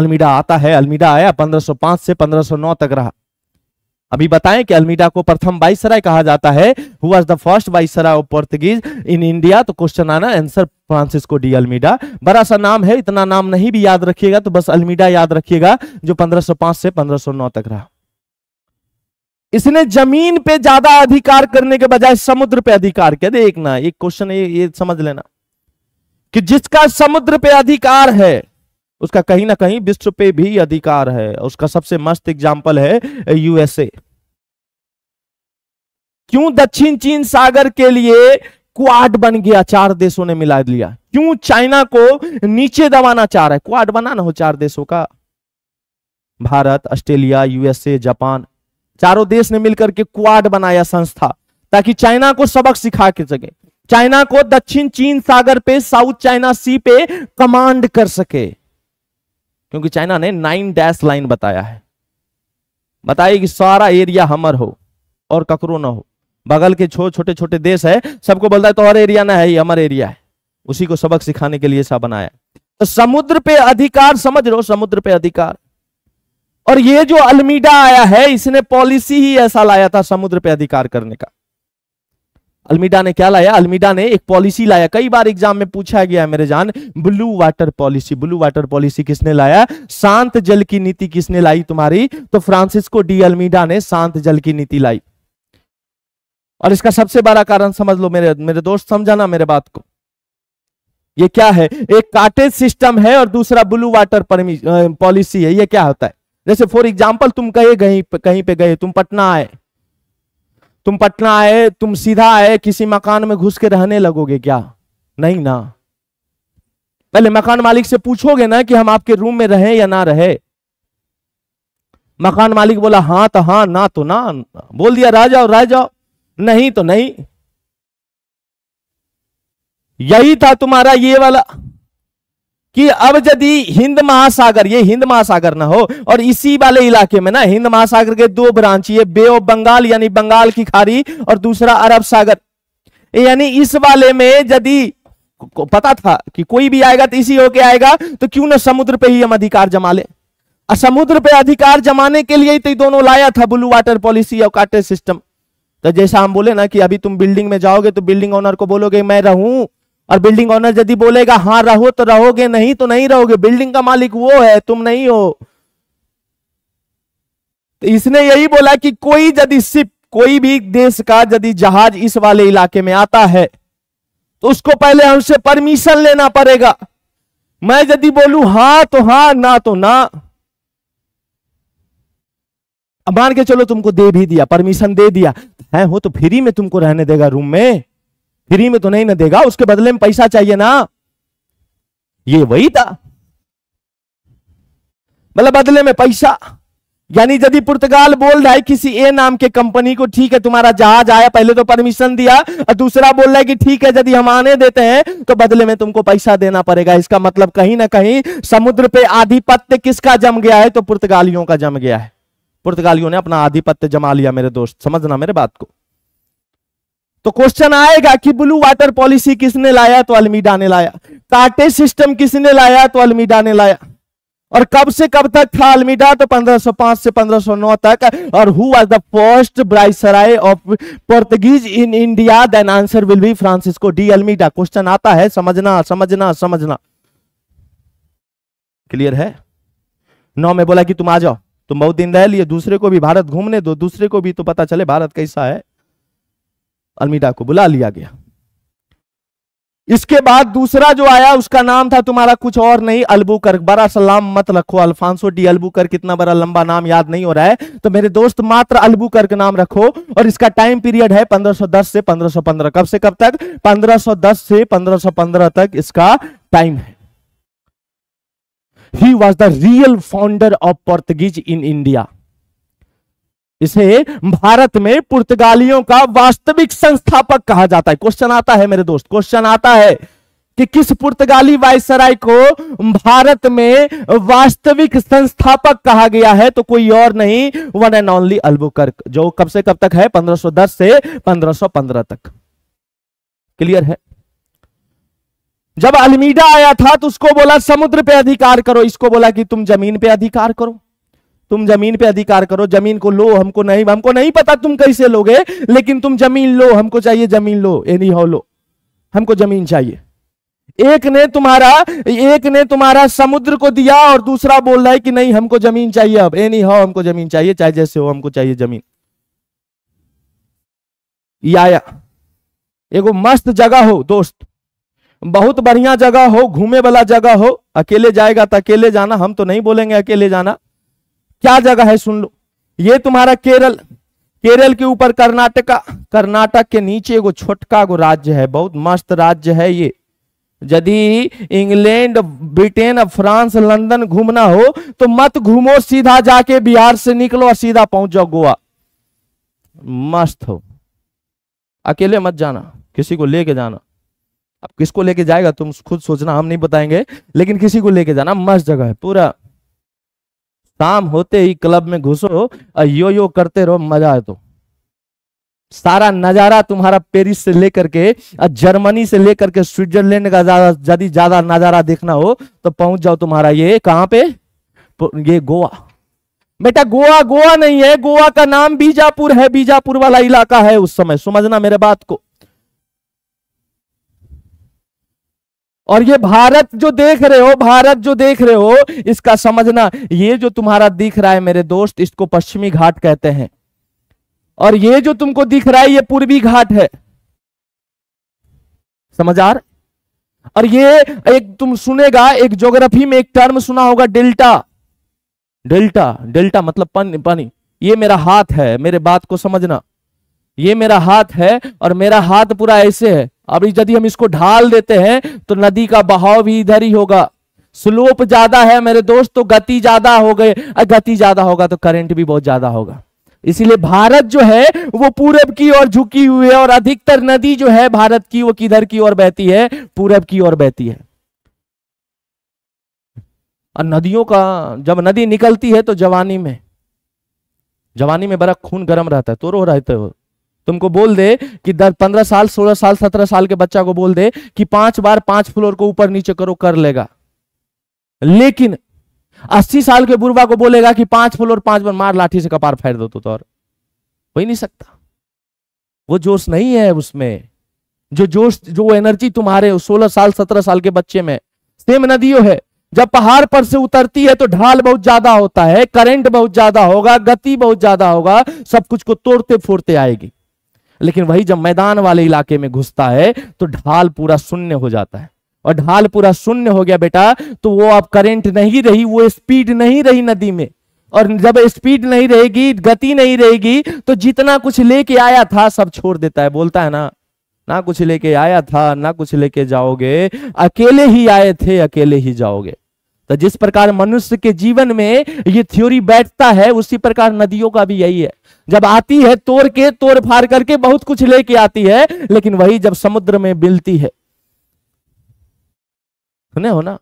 अल्मीडा आता है, अल्मीडा आया पंद्रह सौ पाँच से पंद्रह सौ नौ तक रहा। अभी बताएं कि अल्मीडा को प्रथम वाइसराय कहा जाता है, who was the first viceroy of Portuguese in India. तो क्वेश्चन आना आंसर फ्रांसिस्को डी अल्मीडा। बड़ा सा नाम है, इतना नाम नहीं भी याद रखिएगा तो बस अल्मीडा याद रखिएगा, जो पंद्रह सौ पाँच से पंद्रह सौ नौ तक रहा। इसने जमीन पे ज्यादा अधिकार करने के बजाय समुद्र पे अधिकार किया। देखना एक क्वेश्चन, ये, ये समझ लेना कि जिसका समुद्र पे अधिकार है उसका कहीं ना कहीं विश्व पे भी अधिकार है। उसका सबसे मस्त एग्जाम्पल है यूएसए। क्यों दक्षिण चीन सागर के लिए क्वाड बन गया, चार देशों ने मिला लिया। क्यों चाइना को नीचे दबाना चाह रहा है, क्वाड बना ना हो चार देशों का, भारत, ऑस्ट्रेलिया, यूएसए, जापान, चारों देश ने मिलकर के क्वाड बनाया संस्था, ताकि चाइना को सबक सिखा के सके, चाइना को दक्षिण चीन सागर पे, साउथ चाइना सी पे कमांड कर सके। क्योंकि चाइना ने नाइन डैश लाइन बताया है, बताया कि सारा एरिया हमर हो और ककरो ना हो। बगल के छो छोटे छोटे देश है, सबको बोलता है तो और एरिया ना है, ये हमारा एरिया है। उसी को सबक सिखाने के लिए ऐसा बनाया। तो समुद्र पे अधिकार, समझ लो, समुद्र पे अधिकार। और ये जो अल्मीडा आया है, इसने पॉलिसी ही ऐसा लाया था समुद्र पे अधिकार करने का। अल्मीडा ने क्या लाया? अल्मीडा ने एक पॉलिसी लाया, कई बार एग्जाम में पूछा गया है मेरे जान, blue water policy. Blue water policy किसने लाया? शांत जल की नीति किसने लाई तुम्हारी? तो फ्रांसिस्को डी अल्मीडा ने शांत जल की नीति लाई। और इसका सबसे बड़ा कारण समझ लो मेरे मेरे दोस्त, समझाना मेरे बात को, ये क्या है? एक काटेज सिस्टम है और दूसरा ब्लू वाटर पॉलिसी है। ये क्या होता है? जैसे फॉर एग्जाम्पल तुम कहीं कहीं पे गए, तुम पटना आए, तुम पटना आए तुम सीधा आए, किसी मकान में घुस के रहने लगोगे क्या? नहीं ना, पहले मकान मालिक से पूछोगे ना कि हम आपके रूम में रहें या ना रहे। मकान मालिक बोला हाँ तो हाँ, ना तो ना, बोल दिया रह जाओ रह जाओ, नहीं तो नहीं। यही था तुम्हारा ये वाला कि अब यदि हिंद महासागर, ये हिंद महासागर ना हो और इसी वाले इलाके में ना, हिंद महासागर के दो ब्रांच, ये बे ऑफ बंगाल यानी बंगाल की खाड़ी और दूसरा अरब सागर, यानी इस वाले में यदि पता था कि कोई भी आएगा तो इसी होके आएगा, तो क्यों ना समुद्र पे ही हम अधिकार जमा ले। और समुद्र पे अधिकार जमाने के लिए ही तो दोनों लाया था, ब्लू वाटर पॉलिसी और काटेज सिस्टम। तो जैसा हम बोले ना कि अभी तुम बिल्डिंग में जाओगे तो बिल्डिंग ओनर को बोलोगे मैं रहूं, और बिल्डिंग ओनर यदि बोलेगा हाँ रहो तो रहोगे, नहीं तो नहीं रहोगे। बिल्डिंग का मालिक वो है, तुम नहीं हो। तो इसने यही बोला कि कोई यदि शिप, कोई भी देश का यदि जहाज इस वाले इलाके में आता है तो उसको पहले हमसे परमिशन लेना पड़ेगा। मैं यदि बोलूं हाँ तो हाँ, ना तो ना, मान के चलो तुमको दे भी दिया, परमिशन दे दिया है हो, तो फ्री में तुमको रहने देगा रूम में? फ्री में तो नहीं ना देगा, उसके बदले में पैसा चाहिए ना। ये वही था, मतलब बदले में पैसा। यानी यदि पुर्तगाल बोल रहा है किसी ए नाम के कंपनी को, ठीक है तुम्हारा जहाज आया, पहले तो परमिशन दिया, और दूसरा बोल रहा है कि ठीक है यदि हम आने देते हैं तो बदले में तुमको पैसा देना पड़ेगा। इसका मतलब कहीं ना कहीं समुद्र पे आधिपत्य किसका जम गया है? तो पुर्तगालियों का जम गया है। पुर्तगालियों ने अपना आधिपत्य जमा लिया मेरे दोस्त, समझना मेरे बात को। तो क्वेश्चन आएगा कि ब्लू वाटर पॉलिसी किसने लाया? तो अल्मीडा ने लाया। काटेज सिस्टम किसने लाया? तो अल्मीडा ने लाया। और कब से कब तक था अल्मीडा? तो पंद्रह सौ पाँच से पंद्रह सौ नौ तक। और who was the first viceroy of Portuguese in India? Then answer will be Francisco de Almeida. Question आता है, समझना समझना समझना। क्लियर है? नौ में बोला कि तुम आ जाओ, तुम बहुत दिन रह लिए, दूसरे को भी भारत घूमने दो, दूसरे को भी तो पता चले भारत कैसा है। अल्मीडा को बुला लिया गया। इसके बाद दूसरा जो आया उसका नाम था तुम्हारा कुछ और नहीं, अल्बुकर्क। बड़ा सलाम मत रखो, अल्फांसो डी अल्बुकर्क, कितना बड़ा लंबा नाम याद नहीं हो रहा है, तो मेरे दोस्त मात्र अल्बुकर्क नाम रखो। और इसका टाइम पीरियड है पंद्रह सौ दस से पंद्रह सौ पंद्रह। कब से कब तक? पंद्रह सौ दस से पंद्रह सौ पंद्रह तक इसका टाइम है। He was the real founder of Portuguese in India. इसे भारत में पुर्तगालियों का वास्तविक संस्थापक कहा जाता है। क्वेश्चन आता है मेरे दोस्त, क्वेश्चन आता है कि किस पुर्तगाली वायसराय को भारत में वास्तविक संस्थापक कहा गया है? तो कोई और नहीं, वन एंड ओनली अल्बुकर्क, जो कब से कब तक है? पंद्रह सौ दस से पंद्रह सौ पंद्रह तक। क्लियर है? जब अल्मीडा आया था तो उसको बोला समुद्र पे अधिकार करो, इसको बोला कि तुम जमीन पे अधिकार करो, तुम जमीन पे अधिकार करो, जमीन को लो, हमको नहीं, हमको नहीं पता तुम कैसे लोगे, लेकिन तुम जमीन लो, हमको चाहिए जमीन, लो एनी हाउ लो, हमको जमीन चाहिए। एक ने तुम्हारा एक ने तुम्हारा समुद्र को दिया और दूसरा बोल रहा है कि नहीं हमको जमीन चाहिए, अब एनी हाउ हमको जमीन चाहिए, चाहे जैसे हो हमको चाहिए जमीन। या एगो मस्त जगह हो दोस्त, बहुत बढ़िया जगह हो, घूमे वाला जगह हो, अकेले जाएगा तो अकेले जाना, हम तो नहीं बोलेंगे अकेले जाना। क्या जगह है सुन लो, ये तुम्हारा केरल, केरल के ऊपर कर्नाटका, कर्नाटक के नीचे एगो छोटका गो राज्य है, बहुत मस्त राज्य है ये, यदि इंग्लैंड, ब्रिटेन, फ्रांस, लंदन घूमना हो तो मत घूमो, सीधा जाके बिहार से निकलो और सीधा पहुंच जाओ गोवा। मस्त हो, अकेले मत जाना, किसी को लेके जाना। अब किसको लेके जाएगा तुम खुद सोचना, हम नहीं बताएंगे, लेकिन किसी को लेके जाना। मस्त जगह है पूरा, शाम होते ही क्लब में घुसो और यो यो करते रहो, मजा आए। तो सारा नजारा तुम्हारा पेरिस से लेकर के, जर्मनी से लेकर के स्विट्जरलैंड का यदि ज्यादा नजारा देखना हो तो पहुंच जाओ तुम्हारा ये कहां पे, ये गोवा। बेटा गोवा गोवा नहीं है, गोवा का नाम बीजापुर है, बीजापुर वाला इलाका है उस समय, समझना मेरे बात को। और ये भारत जो देख रहे हो, भारत जो देख रहे हो, इसका समझना, ये जो तुम्हारा दिख रहा है मेरे दोस्त, इसको पश्चिमी घाट कहते हैं, और ये जो तुमको दिख रहा है ये पूर्वी घाट है, समझ आ रहा। और ये एक तुम सुनेगा, एक ज्योग्राफी में एक टर्म सुना होगा, डेल्टा। डेल्टा डेल्टा मतलब पानी। ये मेरा हाथ है, मेरे बात को समझना, ये मेरा हाथ है और मेरा हाथ पूरा ऐसे है। अब यदि हम इसको ढाल देते हैं तो नदी का बहाव भी इधर ही होगा। स्लोप ज्यादा है मेरे दोस्त तो गति ज्यादा हो गई, गति ज्यादा होगा तो करंट भी बहुत ज्यादा होगा। इसीलिए भारत जो है वो पूरब की ओर झुकी हुई है, और अधिकतर नदी जो है भारत की वो किधर की ओर बहती है, पूरब की ओर बहती है। और नदियों का जब नदी निकलती है तो जवानी में, जवानी में बड़ा खून गर्म रहता है। तो रो रहते हो, तुमको बोल दे कि पंद्रह साल, सोलह साल, सत्रह साल के बच्चा को बोल दे कि पांच बार पांच फ्लोर को ऊपर नीचे करो, कर लेगा। लेकिन अस्सी साल के बुढ़वा को बोलेगा कि पांच फ्लोर पांच बार मार, लाठी से कपार फेर दो तो, तो और हो ही नहीं सकता। वो जोश नहीं है उसमें, जो जोश, जो एनर्जी तुम्हारे सोलह साल सत्रह साल के बच्चे में। सेम नदियों है, जब पहाड़ पर से उतरती है तो ढाल बहुत ज्यादा होता है, करंट बहुत ज्यादा होगा, गति बहुत ज्यादा होगा, सब कुछ को तोड़ते फोड़ते आएगी। लेकिन वही जब मैदान वाले इलाके में घुसता है तो ढाल पूरा शून्य हो जाता है, और ढाल पूरा शून्य हो गया बेटा तो वो अब करंट नहीं रही, वो स्पीड नहीं रही नदी में। और जब स्पीड नहीं रहेगी, गति नहीं रहेगी, तो जितना कुछ लेके आया था सब छोड़ देता है। बोलता है ना, ना कुछ लेके आया था, ना कुछ लेके जाओगे, अकेले ही आए थे, अकेले ही जाओगे। तो जिस प्रकार मनुष्य के जीवन में ये थ्योरी बैठता है, उसी प्रकार नदियों का भी यही है। जब आती है तोड़ के, तोड़ फाड़ करके बहुत कुछ लेके आती है, लेकिन वही जब समुद्र में मिलती है, सुने हो ना,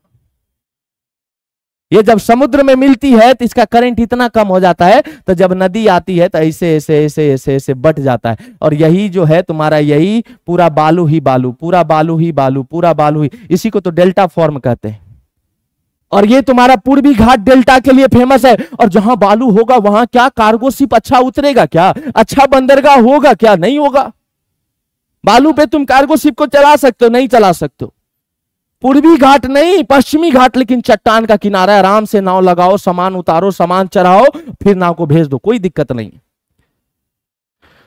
ये जब समुद्र में मिलती है तो इसका करंट इतना कम हो जाता है, तो जब नदी आती है तो ऐसे ऐसे ऐसे ऐसे ऐसे बट जाता है। और यही जो है तुम्हारा, यही पूरा बालू ही बालू, पूरा बालू ही बालू, पूरा बालू ही, इसी को तो डेल्टा फॉर्म कहते हैं। और ये तुम्हारा पूर्वी घाट डेल्टा के लिए फेमस है। और जहां बालू होगा वहां क्या कार्गो शिप अच्छा उतरेगा क्या, अच्छा बंदरगाह होगा क्या, नहीं होगा। बालू पे तुम कार्गो शिप को चला सकते हो, नहीं चला सकते हो। पूर्वी घाट नहीं, पश्चिमी घाट, लेकिन चट्टान का किनारा है, आराम से नाव लगाओ, सामान उतारो, सामान चढ़ाओ, फिर नाव को भेज दो, कोई दिक्कत नहीं।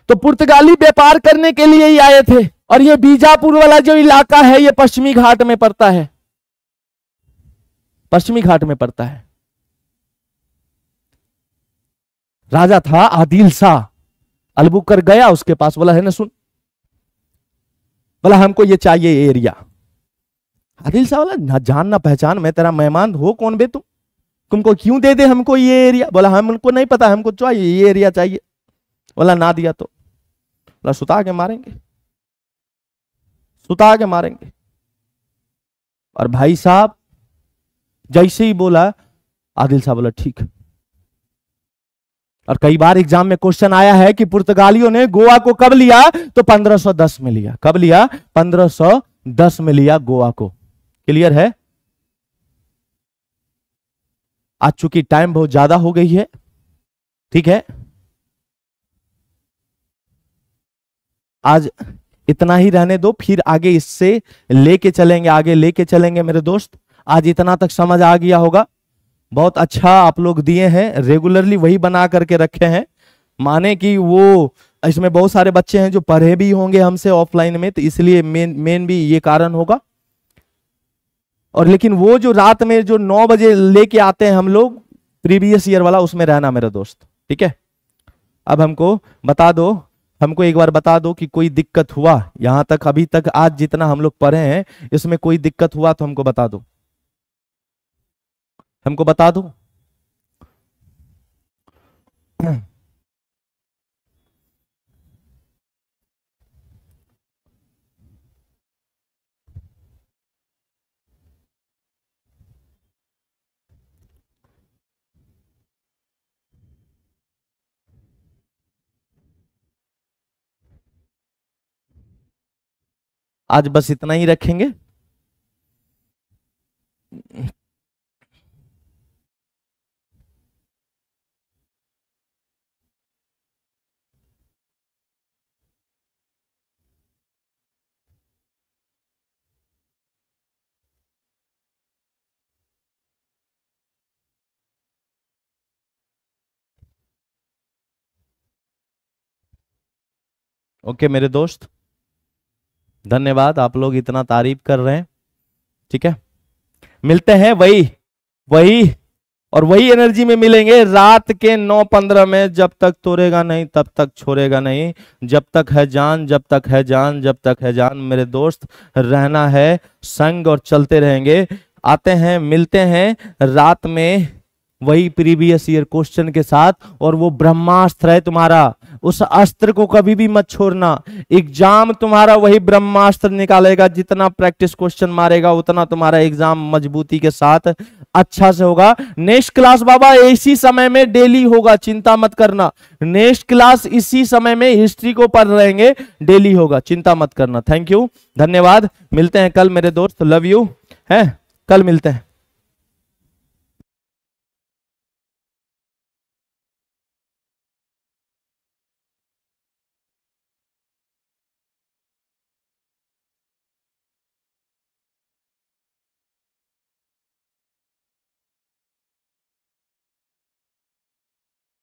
तो पुर्तगाली व्यापार करने के लिए ही आए थे, और ये बीजापुर वाला जो इलाका है ये पश्चिमी घाट में पड़ता है, पश्चिमी घाट में पड़ता है। राजा था आदिल शाह, अलबुकर गया उसके पास, बोला है ना सुन, बोला हमको ये चाहिए एरिया। आदिल शाह बोला ना जान ना पहचान, मैं तेरा मेहमान हो कौन बे तुम, तुमको क्यों दे दे हमको ये एरिया। बोला हमको नहीं पता, हमको चाहिए ये एरिया चाहिए। बोला ना दिया तो, बोला सुता के मारेंगे, सुता के मारेंगे। और भाई साहब जैसे ही बोला आदिल शाह बोला ठीक। और कई बार एग्जाम में क्वेश्चन आया है कि पुर्तगालियों ने गोवा को कब लिया, तो पंद्रह सौ दस में लिया। कब लिया, पंद्रह सौ दस में लिया गोवा को। क्लियर है। आज चूंकि टाइम बहुत ज्यादा हो गई है, ठीक है, आज इतना ही रहने दो, फिर आगे इससे लेके चलेंगे, आगे लेके चलेंगे मेरे दोस्त। आज इतना तक समझ आ गया होगा। बहुत अच्छा आप लोग दिए हैं, रेगुलरली वही बना करके रखे हैं, माने कि वो इसमें बहुत सारे बच्चे हैं जो पढ़े भी होंगे हमसे ऑफलाइन में, तो इसलिए मेन मेन भी ये कारण होगा। और लेकिन वो जो रात में जो नौ बजे लेके आते हैं हम लोग प्रीवियस ईयर वाला, उसमें रहना मेरा दोस्त, ठीक है। अब हमको बता दो हमको एक बार बता दो कि कोई दिक्कत हुआ यहाँ तक, अभी तक आज जितना हम लोग पढ़े हैं इसमें कोई दिक्कत हुआ तो हमको बता दो, हमको बता दो। आज बस इतना ही रखेंगे। ओके मेरे दोस्त, धन्यवाद, आप लोग इतना तारीफ कर रहे हैं, ठीक है। मिलते हैं वही वही और वही एनर्जी में मिलेंगे रात के नौ पंद्रह में। जब तक तोड़ेगा नहीं तब तक छोड़ेगा नहीं, जब तक है जान जब तक है जान जब तक है जान मेरे दोस्त, रहना है संग और चलते रहेंगे। आते हैं, मिलते हैं रात में वही प्रीवियस ईयर क्वेश्चन के साथ, और वो ब्रह्मास्त्र है तुम्हारा, उस अस्त्र को कभी भी मत छोड़ना। एग्जाम तुम्हारा वही ब्रह्मास्त्र निकालेगा, जितना प्रैक्टिस क्वेश्चन मारेगा उतना तुम्हारा एग्जाम मजबूती के साथ अच्छा से होगा। नेक्स्ट क्लास बाबा इसी समय में डेली होगा, चिंता मत करना। नेक्स्ट क्लास इसी समय में हिस्ट्री को पढ़ रहेंगे, डेली होगा, चिंता मत करना। थैंक यू, धन्यवाद, मिलते हैं कल मेरे दोस्त, लव यू है, कल मिलते हैं।